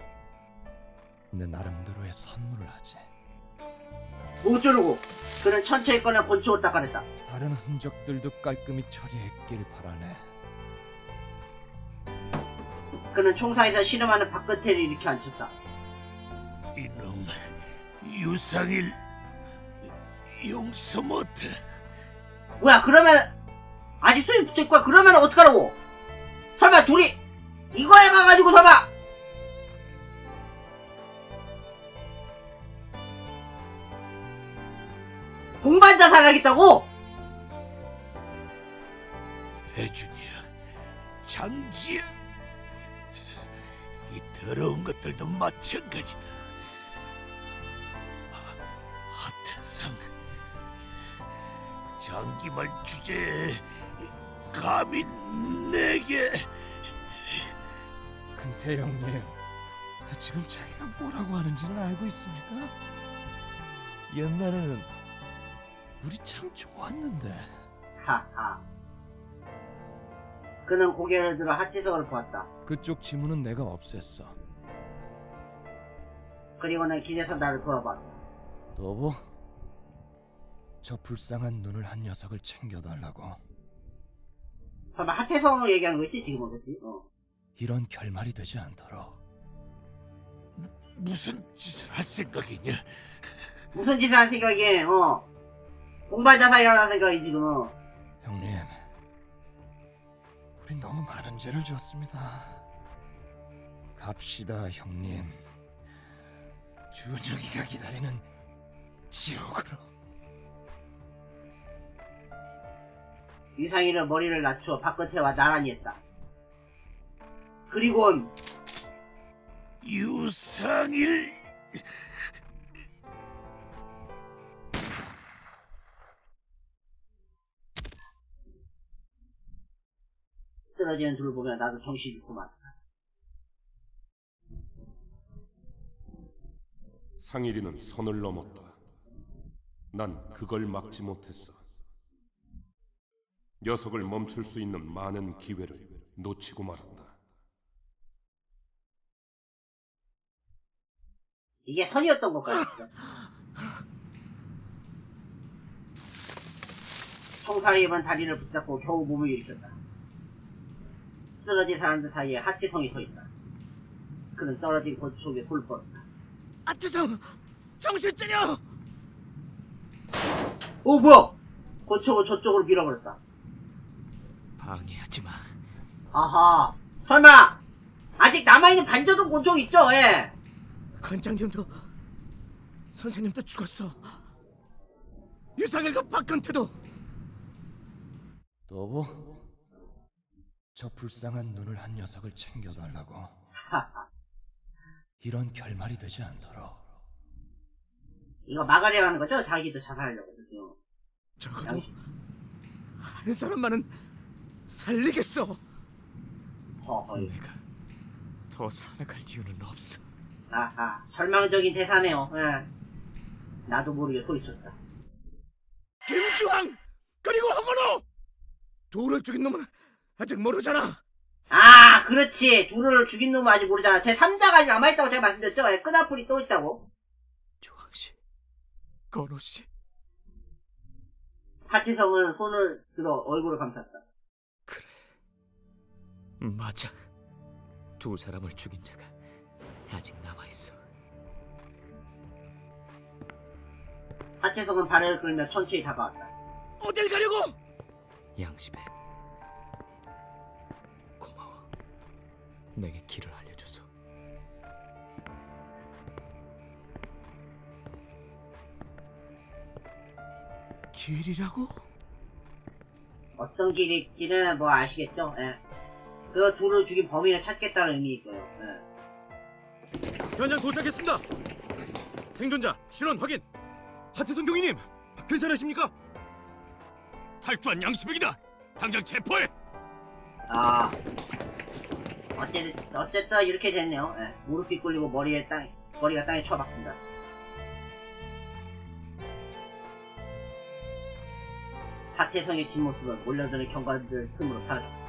내 나름대로의 선물을 하지. 우쭈르고 그는 천천히 꺼내 권총을 닦아냈다. 다른 흔적들도 깔끔히 처리했길 바라네. 그는 총상에서 씨름하는 박근태를 일으켜 앉혔다. 이놈 유상일 용서 못해. 뭐야 그러면 아직 수입 붙을 거야. 그러면 어떡하라고? 설마 둘이 이거에 가가지고 설마 공반자 살아야겠다고? 배준이야, 장지야, 이 더러운 것들도 마찬가지다. 하태성, 장기말 주제에 감히 내게. 근태 형님, 지금 자기가 뭐라고 하는지는 알고 있습니까? 옛날에는 우리 참 좋았는데. 하하. 그는 고개를 들어 하치석을 보았다. 그쪽 지문은 내가 없앴어. 그리고는 길에서 나를 돌아봤다. 여보? 저 불쌍한 눈을 한 녀석을 챙겨달라고. 설마 하체성으로 얘기하는 거지? 지금 어디지? 이런 결말이 되지 않도록. 무슨 짓을 할 생각이냐? 무슨 짓을 할 생각이에? 공발자살이라고 할 생각이지 지금. 형님, 우린 너무 많은 죄를 지었습니다. 갑시다 형님. 준혁이가 기다리는 지옥으로. 유상이는 머리를 낮추어 바깥에와 나란히 했다. 그리곤 유상일 쓰러지는 둘을 보며 나도 정신이 잃고만. 상일이는 선을 넘었다. 난 그걸 막지 못했어. 녀석을 멈출 수 있는 많은 기회를 놓치고 말았다. 이게 선이었던 것 같았어. 총살을 입은 다리를 붙잡고 겨우 몸을 일으켰다. 쓰러진 사람들 사이에 하치성이 서있다. 그는 떨어진 고추 속에 골 뻗었다. 하치성! 정신 차려! 오 뭐야! 고추를 저쪽으로 밀어버렸다. 방해하지 마. 아하, 설마 아직 남아있는 반자동 곤충 있죠? 예. 관장님도 선생님도 죽었어. 유상일과 박건태도. 여보, 저 불쌍한 눈을 한 녀석을 챙겨달라고. 이런 결말이 되지 않도록. 이거 막으려고 하는 거죠? 자기도 자살하려고. 그죠? 적어도 한 사람만은 살리겠어. 내가 더 살아갈 이유는 없어. 아하, 절망적인 대사네요. 예. 나도 모르게 또 있었다. 김주황 그리고 황건호 둘을 죽인 놈은 아직 모르잖아. 아, 그렇지. 둘을 죽인 놈은 아직 모르잖아. 제 3자가 아직 남아있다고 제가 말씀드렸죠. 예, 끈앞풀이 또 있다고. 주황 씨, 건호 씨. 하치성은 손을 들어 얼굴을 감쌌다. 맞아. 두 사람을 죽인 자가 아직 남아있어. 하체성은 발을 끌며 천천히 다가왔다. 어딜 가려고? 양심해. 고마워. 내게 길을 알려줘서. 길이라고? 어떤 길일지는 뭐 아시겠죠? 예. 그 둘을 죽인 범인을 찾겠다는 의미일거예요. 네. 현장 도착했습니다. 생존자 신원 확인. 하태성 경위님 괜찮으십니까? 탈주한 양심백이다. 당장 체포해. 아, 어쨌든 이렇게 됐네요. 네. 무릎이 꿇리고 머리가 땅에 쳐박힌다. 하태성의 뒷모습은 몰려드는 경관들 틈으로 사라졌다.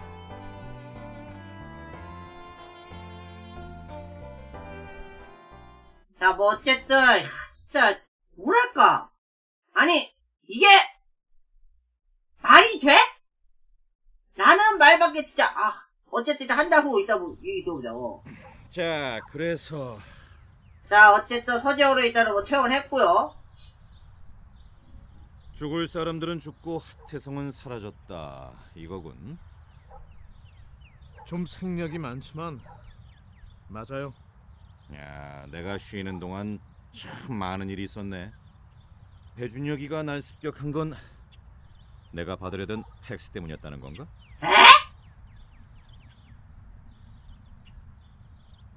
자, 뭐 어쨌든 진짜 뭐랄까, 아니 이게 말이 돼? 라는 말밖에 진짜. 아, 어쨌든 한다고 있다 보자고. 자, 그래서 자 어쨌든 서재호로 일단은 뭐 퇴원했고요. 죽을 사람들은 죽고 하태성은 사라졌다 이거군. 좀 생략이 많지만 맞아요. 야, 내가 쉬는 동안 참 많은 일이 있었네. 배준혁이가 날 습격한 건 내가 받으려던 팩스 때문이었다는 건가? 에?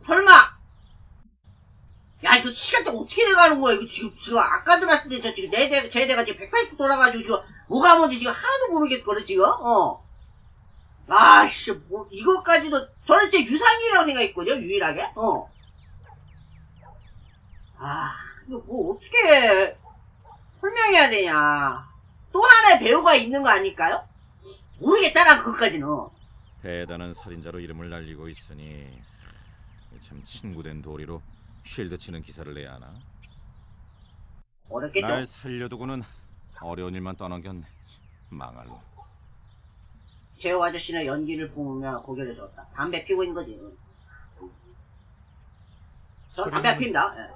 설마! 야, 이거 시간대 어떻게 돼가는 거야? 이거 지금 아까도 말씀드렸죠. 지금 쟤네가 지금 180 돌아가지고 지금 뭐가 뭔지 지금 하나도 모르겠거든 지금. 아씨, 뭐 이거까지도 저는 진짜 유상이라고 생각했거든요. 유일하게. 아, 이거 뭐 어떻게 설명해야 되냐. 또 하나의 배우가 있는 거 아닐까요? 모르겠다라, 그것까지는. 대단한 살인자로 이름을 날리고 있으니 참 친구된 도리로 쉴드 치는 기사를 내야 하나? 어렵겠죠? 날 살려두고는 어려운 일만 떠넘겼네. 망할 놈. 제호 아저씨는 연기를 뿜으며 고개를 저었다. 담배 피고 있는 거지. 저 담배 피운다.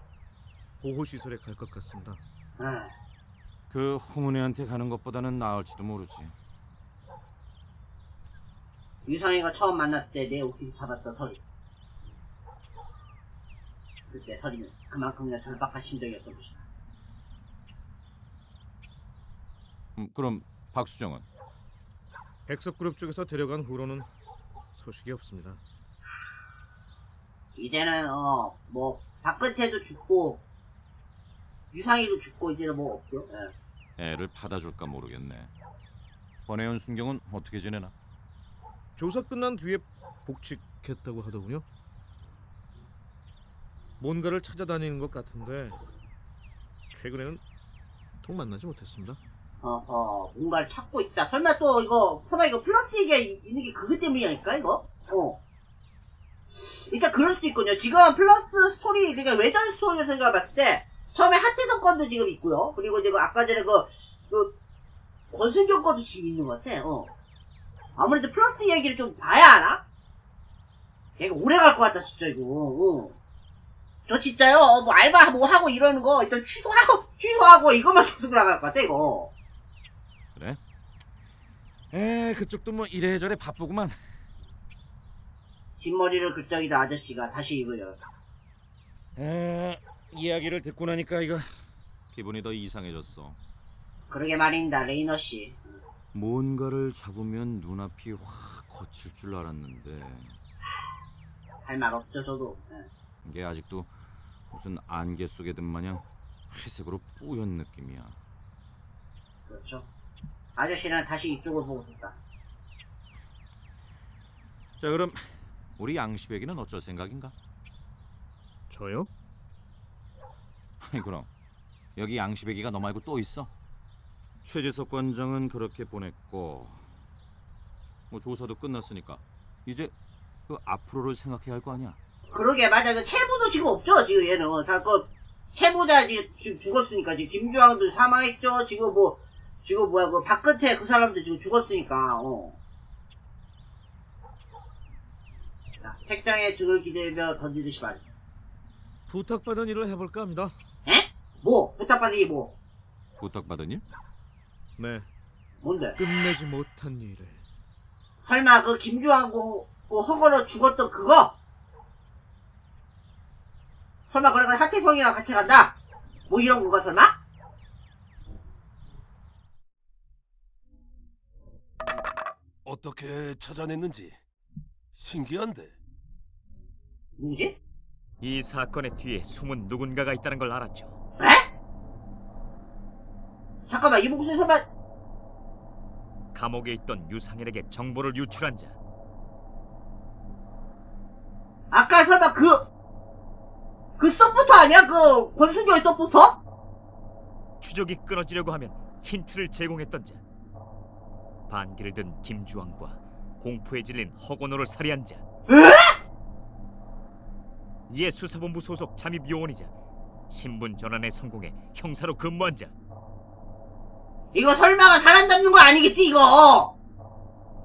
보호시설에 갈 것 같습니다. 그 홍은혜한테 가는 것보다는 나을지도 모르지. 유상이가 처음 만났을 때 내 옷깃이 잡았던 서리. 그때 서리는 그만큼이나 절박한 심정이었던 것이다. 그럼 박수정은? 백석그룹 쪽에서 데려간 후로는 소식이 없습니다. 이제는 박근태도 죽고 유상이도 죽고 이제는 뭐 없죠. 애를 받아줄까 모르겠네. 권혜연 순경은 어떻게 지내나? 조사 끝난 뒤에 복직했다고 하더군요. 뭔가를 찾아다니는 것 같은데 최근에는 통 만나지 못했습니다. 뭔가를 찾고 있다. 설마 또 이거 설마 이거 플러스 얘기가 있는 게 그것 때문이랄까 이거? 일단 그럴 수도 있군요. 지금 플러스 스토리, 그러니까 외전 스토리를 생각해봤을 때 처음에 하태성 건도 지금 있고요. 그리고 지금 아까 전에 그 권순경 건도 지금 있는 것 같아. 아무래도 플러스 이야기를 좀 봐야 하나? 얘가 오래 갈 것 같다 진짜 이거. 저 진짜요 뭐 알바 뭐 하고 이러는 거 일단 취소하고 이것만 계속 나갈 것 같아 이거. 그래? 에 그쪽도 뭐 이래저래 바쁘구만. 뒷머리를 긁적이다 아저씨가 다시 입을 열었다. 이야기를 듣고 나니까 이거 기분이 더 이상해졌어. 그러게 말입니다 레이너씨. 뭔가를 잡으면 눈앞이 확 거칠 줄 알았는데. 할 말 없죠 저도. 이게 아직도 무슨 안개 속에 든 마냥 회색으로 뿌연 느낌이야. 그렇죠. 아저씨는 다시 이쪽을 보고 싶다. 자 그럼 우리 양시백이는 어쩔 생각인가? 저요? 아니 그럼 여기 양시백이가 너 말고 또 있어? 최재석 관장은 그렇게 보냈고 뭐 조사도 끝났으니까 이제 그 앞으로를 생각해야 할 거 아니야? 그러게 맞아. 그 채보도 지금 없죠 지금 얘는. 그 채보자 지금 죽었으니까 지금 김주왕도 사망했죠. 지금 뭐 지금 뭐야 그 박근태 그 사람도 지금 죽었으니까. 자, 책장에 등을 기대며 던지듯이 말해. 부탁받은 일을 해볼까 합니다. 에? 뭐? 부탁받은 일 뭐? 부탁받은 일? 네. 뭔데? 끝내지 못한 일을. 설마 그 김주환하고 허거로 죽었던 그거? 설마 그러니까 하태성이랑 같이 간다? 뭐 이런 건가 설마? 어떻게 찾아냈는지 신기한데. 누구지? 이 사건의 뒤에 숨은 누군가가 있다는 걸 알았죠. 에? 잠깐만 이 목소리 설마 감옥에 있던 유상일에게 정보를 유출한 자. 아까 설마 그 서포터 아니야? 그 권순경의 서포터? 추적이 끊어지려고 하면 힌트를 제공했던 자. 반기를 든 김주왕과 공포에 질린 허건호를 살해한 자. 에? 예 수사본부 소속 잠입 요원이자 신분 전환에 성공해 형사로 근무한 자. 이거 설마가 사람 잡는 거 아니겠지 이거?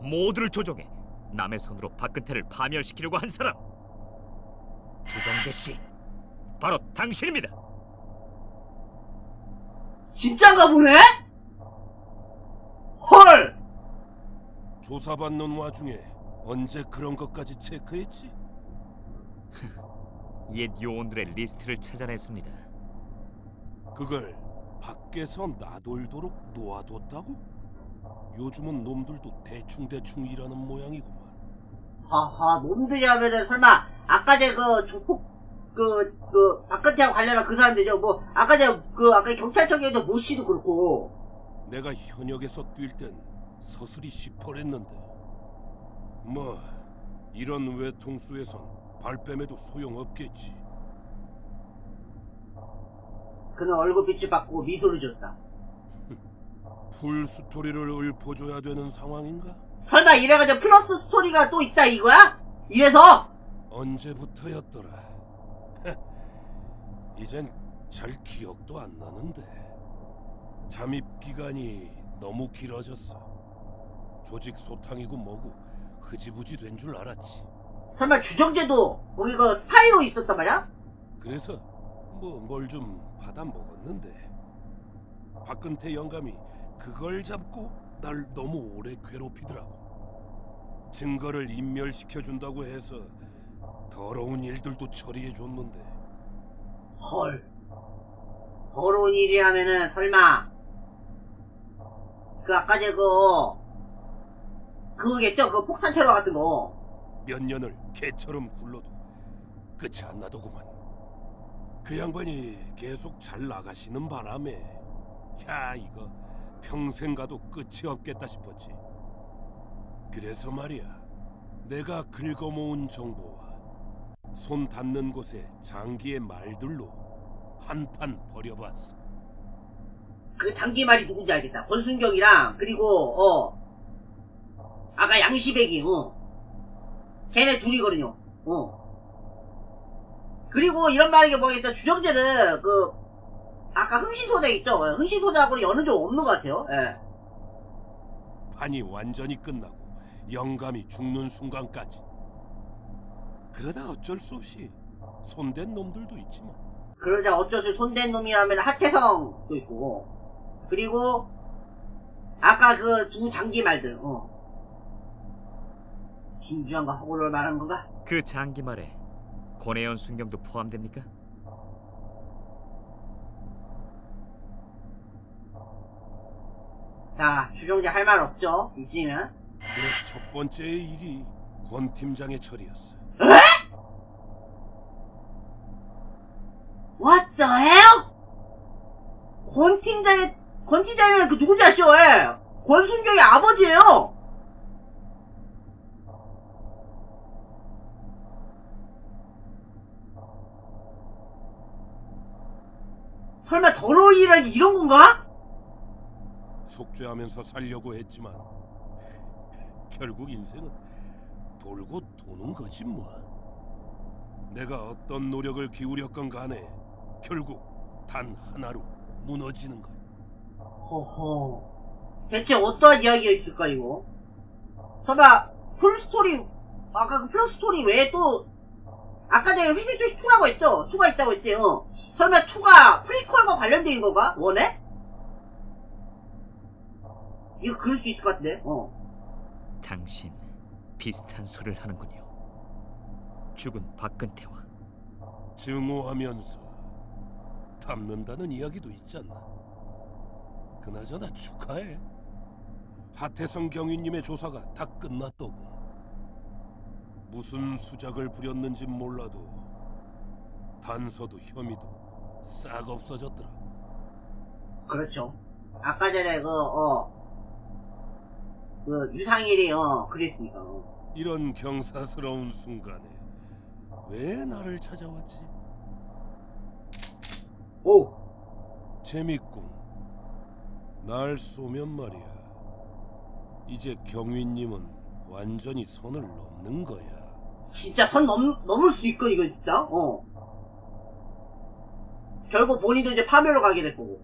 모두를 조종해 남의 손으로 박근태를 파멸시키려고 한 사람. 조정재 씨, 바로 당신입니다. 진짠가 보네? 헐! 조사받는 와중에 언제 그런 것까지 체크했지? 옛 요원들의 리스트를 찾아냈습니다. 그걸 밖에서 나돌도록 놓아뒀다고? 요즘은 놈들도 대충대충 일하는 모양이구만. 하하, 놈들이라면은 설마 아까 제 그 조폭 그 박근태하고 관련한 그 사람들이죠. 뭐 아까 제 그 아까 경찰청에서 모 씨도 그렇고. 내가 현역에서 뛸 땐 서술이 시퍼랬는데 뭐 이런 외통수에선 발뺌에도 소용없겠지. 그는 얼굴빛을 바꾸고 미소를 지었다. 풀스토리를 읊어줘야 되는 상황인가? 설마 이래가지고 플러스 스토리가 또 있다 이거야? 이래서? 언제부터였더라. 이젠 잘 기억도 안 나는데. 잠입기간이 너무 길어졌어. 조직 소탕이고 뭐고 흐지부지 된 줄 알았지. 설마 주정제도 거기 그 스파이로 있었단 말이야? 그래서 뭘 좀 받아 먹었는데 박근태 영감이 그걸 잡고 날 너무 오래 괴롭히더라고. 증거를 인멸시켜준다고 해서 더러운 일들도 처리해줬는데. 헐, 더러운 일이라면은 설마 그 아까 제 그거겠죠? 그 폭탄 테러 같은 거. 몇 년을 개처럼 굴러도 끝이 안 나더구만. 그 양반이 계속 잘 나가시는 바람에 야 이거 평생 가도 끝이 없겠다 싶었지. 그래서 말이야 내가 긁어모은 정보와 손 닿는 곳에 장기의 말들로 한판 벌여봤어. 그 장기의 말이 누군지 알겠다. 권순경이랑 그리고 아까 양시백이 걔네 둘이거든요. 그리고 이런 말이 뭐겠죠. 주정제는 그 아까 흥신소대 있죠. 흥신소대하고는 연은 좀 없는 것 같아요. 예. 판이 완전히 끝나고 영감이 죽는 순간까지. 그러다 어쩔 수 없이 손댄 놈들도 있지만. 그러자 어쩔 수 없이 손댄 놈이라면 하태성도 있고 그리고 아까 그 두 장기 말들. 김주한과 허구를 말한 건가? 그 장기 말에 권혜연 순경도 포함됩니까? 자, 주정제 할 말 없죠? 이쯤이면. 첫 번째 일이 권 팀장의 처리였어. 에? What the hell? 권 팀장이면 그 누군지 아시죠? 권순경의 아버지예요. 설마 더러운 일이라니 이런 건가? 속죄하면서 살려고 했지만 결국 인생은 돌고 도는 거지 뭐. 내가 어떤 노력을 기울였건 간에 결국 단 하나로 무너지는 거야. 허허, 대체 어떠한 이야기가 있을까 이거? 설마 풀스토리 아까 그 플러스토리 외에 또 아까 전에 회색도시 2라고 했죠? 2가 있다고 했대요. 설마 2가 프리퀄과 관련된 건가? 원해? 이거 그럴 수 있을 것 같은데. 당신 비슷한 소리를 하는군요. 죽은 박근태와 증오하면서 닮는다는 이야기도 있잖아. 그나저나 축하해. 하태성 경위님의 조사가 다 끝났더군. 무슨 수작을 부렸는지 몰라도 단서도 혐의도 싹 없어졌더라. 그렇죠. 아까 전에 그 유상일이 그랬으니까. 이런 경사스러운 순간에 왜 나를 찾아왔지? 오! 재밌군. 날 쏘면 말이야 이제 경위님은 완전히 선을 넘는 거야. 진짜 선 넘을 수 있고 이거 진짜. 결국 본인도 이제 파멸로 가게 될 거고.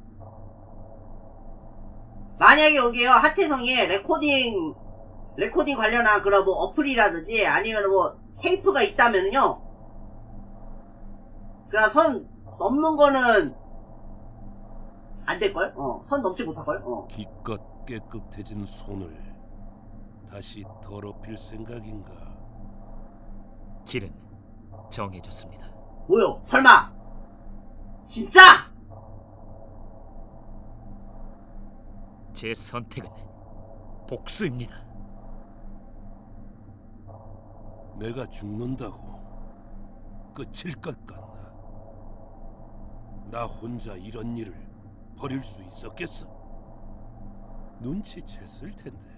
만약에 여기요 하태성이 레코딩 관련한 그런 뭐 어플이라든지 아니면 뭐 테이프가 있다면은요 그냥 선 넘는 거는 안 될 걸. 선 넘지 못할 걸. 기껏 깨끗해진 손을 다시 더럽힐 생각인가? 길은 정해졌습니다. 뭐요? 설마? 진짜? 제 선택은 복수입니다. 내가 죽는다고 끝일 것 같나? 나 혼자 이런 일을 벌일 수 있었겠어? 눈치챘을 텐데.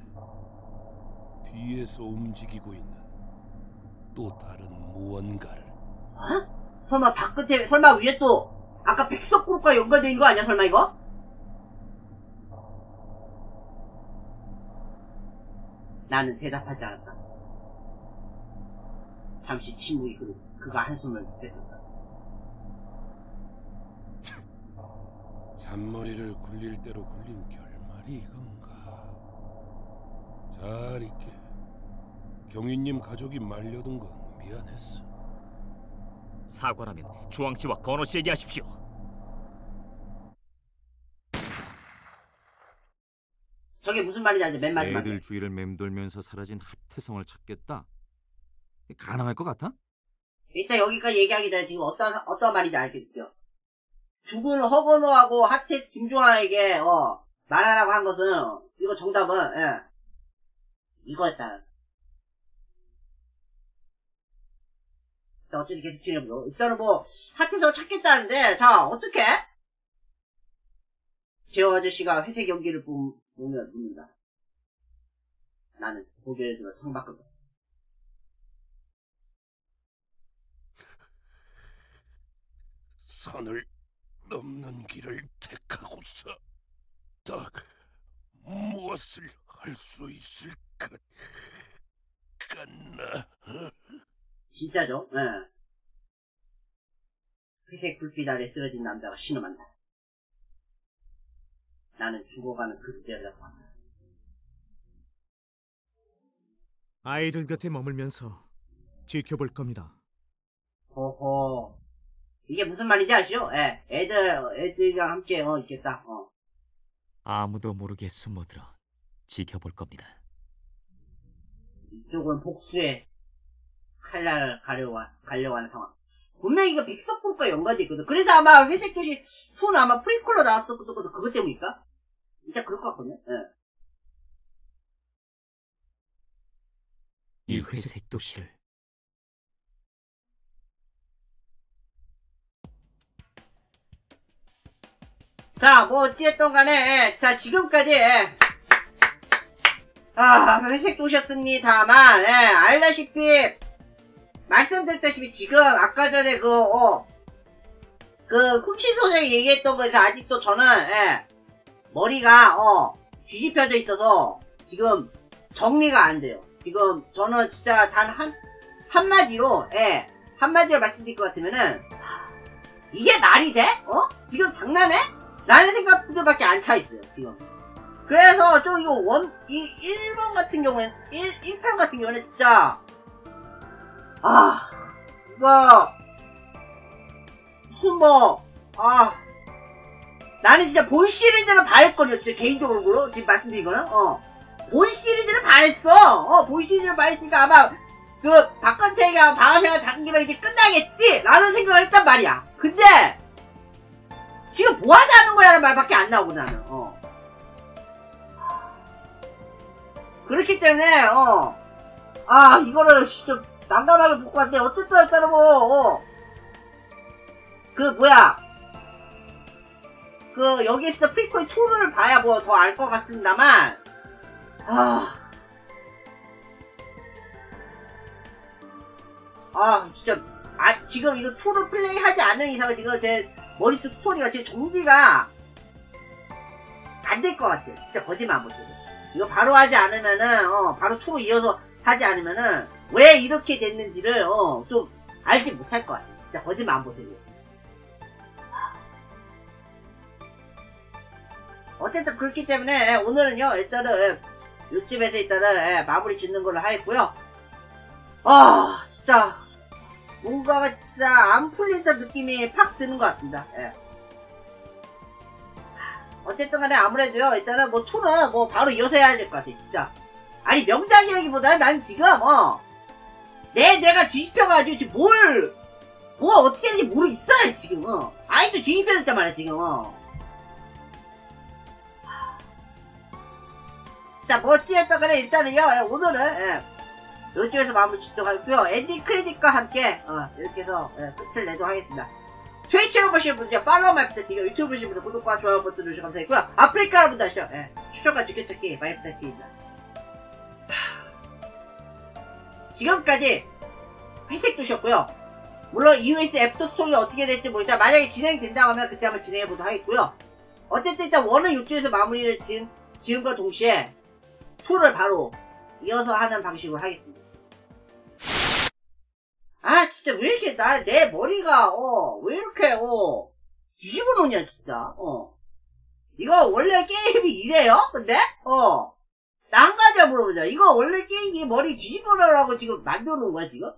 뒤에서 움직이고 있는 또 다른 무언가를. 어? 설마 박근태 설마 위에 또 아까 백석그룹과 연관된 거 아니야 설마 이거? 나는 대답하지 않았다. 잠시 침묵이 흐르고 그가 한숨을 내쉰다. 잔머리를 굴릴 대로 굴린 결말이 이건가. 잘 있게. 경위님 가족이 말려둔 건 미안했어. 사과라면 주황씨와 건호씨에게 하십시오. 저게 무슨 말인지 알죠? 맨 마지막에 애들 주위를 맴돌면서 사라진 하태성을 찾겠다? 가능할 것 같아? 일단 여기까지 얘기하기 전에 지금 어떤 말인지 알겠죠? 죽은 허건호하고 하태 김종아에게 말하라고 한 것은 이거 정답은 이거였다. 어쨌든 계속 진행해보죠. 일단은 뭐 하태성을 찾겠다는데 자 어떻게? 제어 아저씨가 회색 연기를 보면 묻는다. 나는 고개를 들어 창 밖으로. 산을 넘는 길을 택하고서 딱 무엇을 할 수 있을까? 깐나. 진짜죠? 예. 회색 불빛 아래 쓰러진 남자가 신음한다. 나는 죽어가는 그대를 봤다. 아이들 곁에 머물면서 지켜볼 겁니다. 호호. 이게 무슨 말인지 아시죠? 예, 애들이랑 함께 있겠다. 아무도 모르게 숨어들어 지켜볼 겁니다. 이쪽은 복수의 칼날을 가려고 하는 상황. 분명히 이거 빅서프로과 연관이 있거든. 그래서 아마 회색도시 손 아마 프리퀄로 나왔었거든. 그것 때문일까? 진짜 그럴 것 같거든요. 예. 이 회색도시를 자, 뭐 어찌됐든 간에 자 지금까지 회색도시였습니다만 알다시피 말씀드렸다시피 지금 아까 전에 그 훔친소장이 얘기했던 거에서 아직도 저는 머리가 뒤집혀져 있어서 지금 정리가 안 돼요. 지금 저는 진짜 단 한마디로 한마디로 말씀드릴 것 같으면은 이게 말이 돼? 지금 장난해? 라는 생각밖에 안 차있어요 지금. 그래서 좀 이거 1번 같은 경우에는 1편 같은 경우에는 진짜 이거 무슨 나는 진짜 본 시리즈는 바랬거든요. 진짜 개인적으로 지금 말씀드린 거는 본 시리즈는 바랬어. 본 시리즈는 바랬으니까 아마 그 박건태가 방아쇠가 잠기면 이렇게 끝나겠지 라는 생각을 했단 말이야. 근데 지금 뭐 하자는 거야라는 말밖에 안 나오고 나는 그렇기 때문에 이거를 좀 난감하게 볼 것 같은데 어쨌든 일단은 여기서 프리퀄 2를 봐야 뭐 더 알 것 같습니다만 진짜 지금 이거 2를 플레이하지 않는 이상은 지금 제 머릿속 스토리가 지금 정리가 안 될 것 같아요. 진짜 거짓말 안 못해요. 이거 바로 하지 않으면은 바로 2로 이어서 하지 않으면은 왜 이렇게 됐는지를 좀 알지 못할 것 같아요. 진짜 거짓말 안 못해요. 어쨌든 그렇기 때문에 오늘은요 일단은 요쯤에서 일단은 마무리 짓는 걸로 하겠고요. 진짜 뭔가가 진짜 안 풀린 듯한 느낌이 팍 드는 것 같습니다. 예. 어쨌든 간에 아무래도요 일단은 뭐 2는 뭐 바로 이어서 해야 될 것 같아요. 진짜 아니 명작이라기보다는 난 지금 내 뇌가 뒤집혀가지고 지금 뭐 어떻게 하는지 모르겠어요 지금. 아직도 뒤집혀졌단 말이야 지금. 자 뭐 어찌됐든 간에 일단은요 오늘은 요쪽에서 마무리 짓도록 하고요. 엔딩 크레딧과 함께 이렇게 해서 끝을 내도록 하겠습니다. 트위치로 보시는 분들 팔로우 많이 부탁드리고 유튜브 보시는 분들 구독과 좋아요 버튼 눌러주셔서 감사했고요. 아프리카 여러분들 아시죠? 추천과 즐겨찾기 많이 부탁드립니다. 지금까지 회색도시였고요. 물론 EOS 앱도 스토리가 어떻게 될지 모르겠다. 만약에 진행된다고 하면 그때 한번 진행해보도록 하겠고요. 어쨌든 일단 1은 요쪽에서 마무리를 지은 것과 동시에 2를 바로 이어서 하는 방식으로 하겠습니다. 아 진짜 왜 이렇게 내 머리가 왜 이렇게 뒤집어 놓냐 진짜. 이거 원래 게임이 이래요? 근데? 딴 가지야 물어보자. 이거 원래 게임이 머리 뒤집어 놓으라고 지금 만들어 놓은 거야 지금?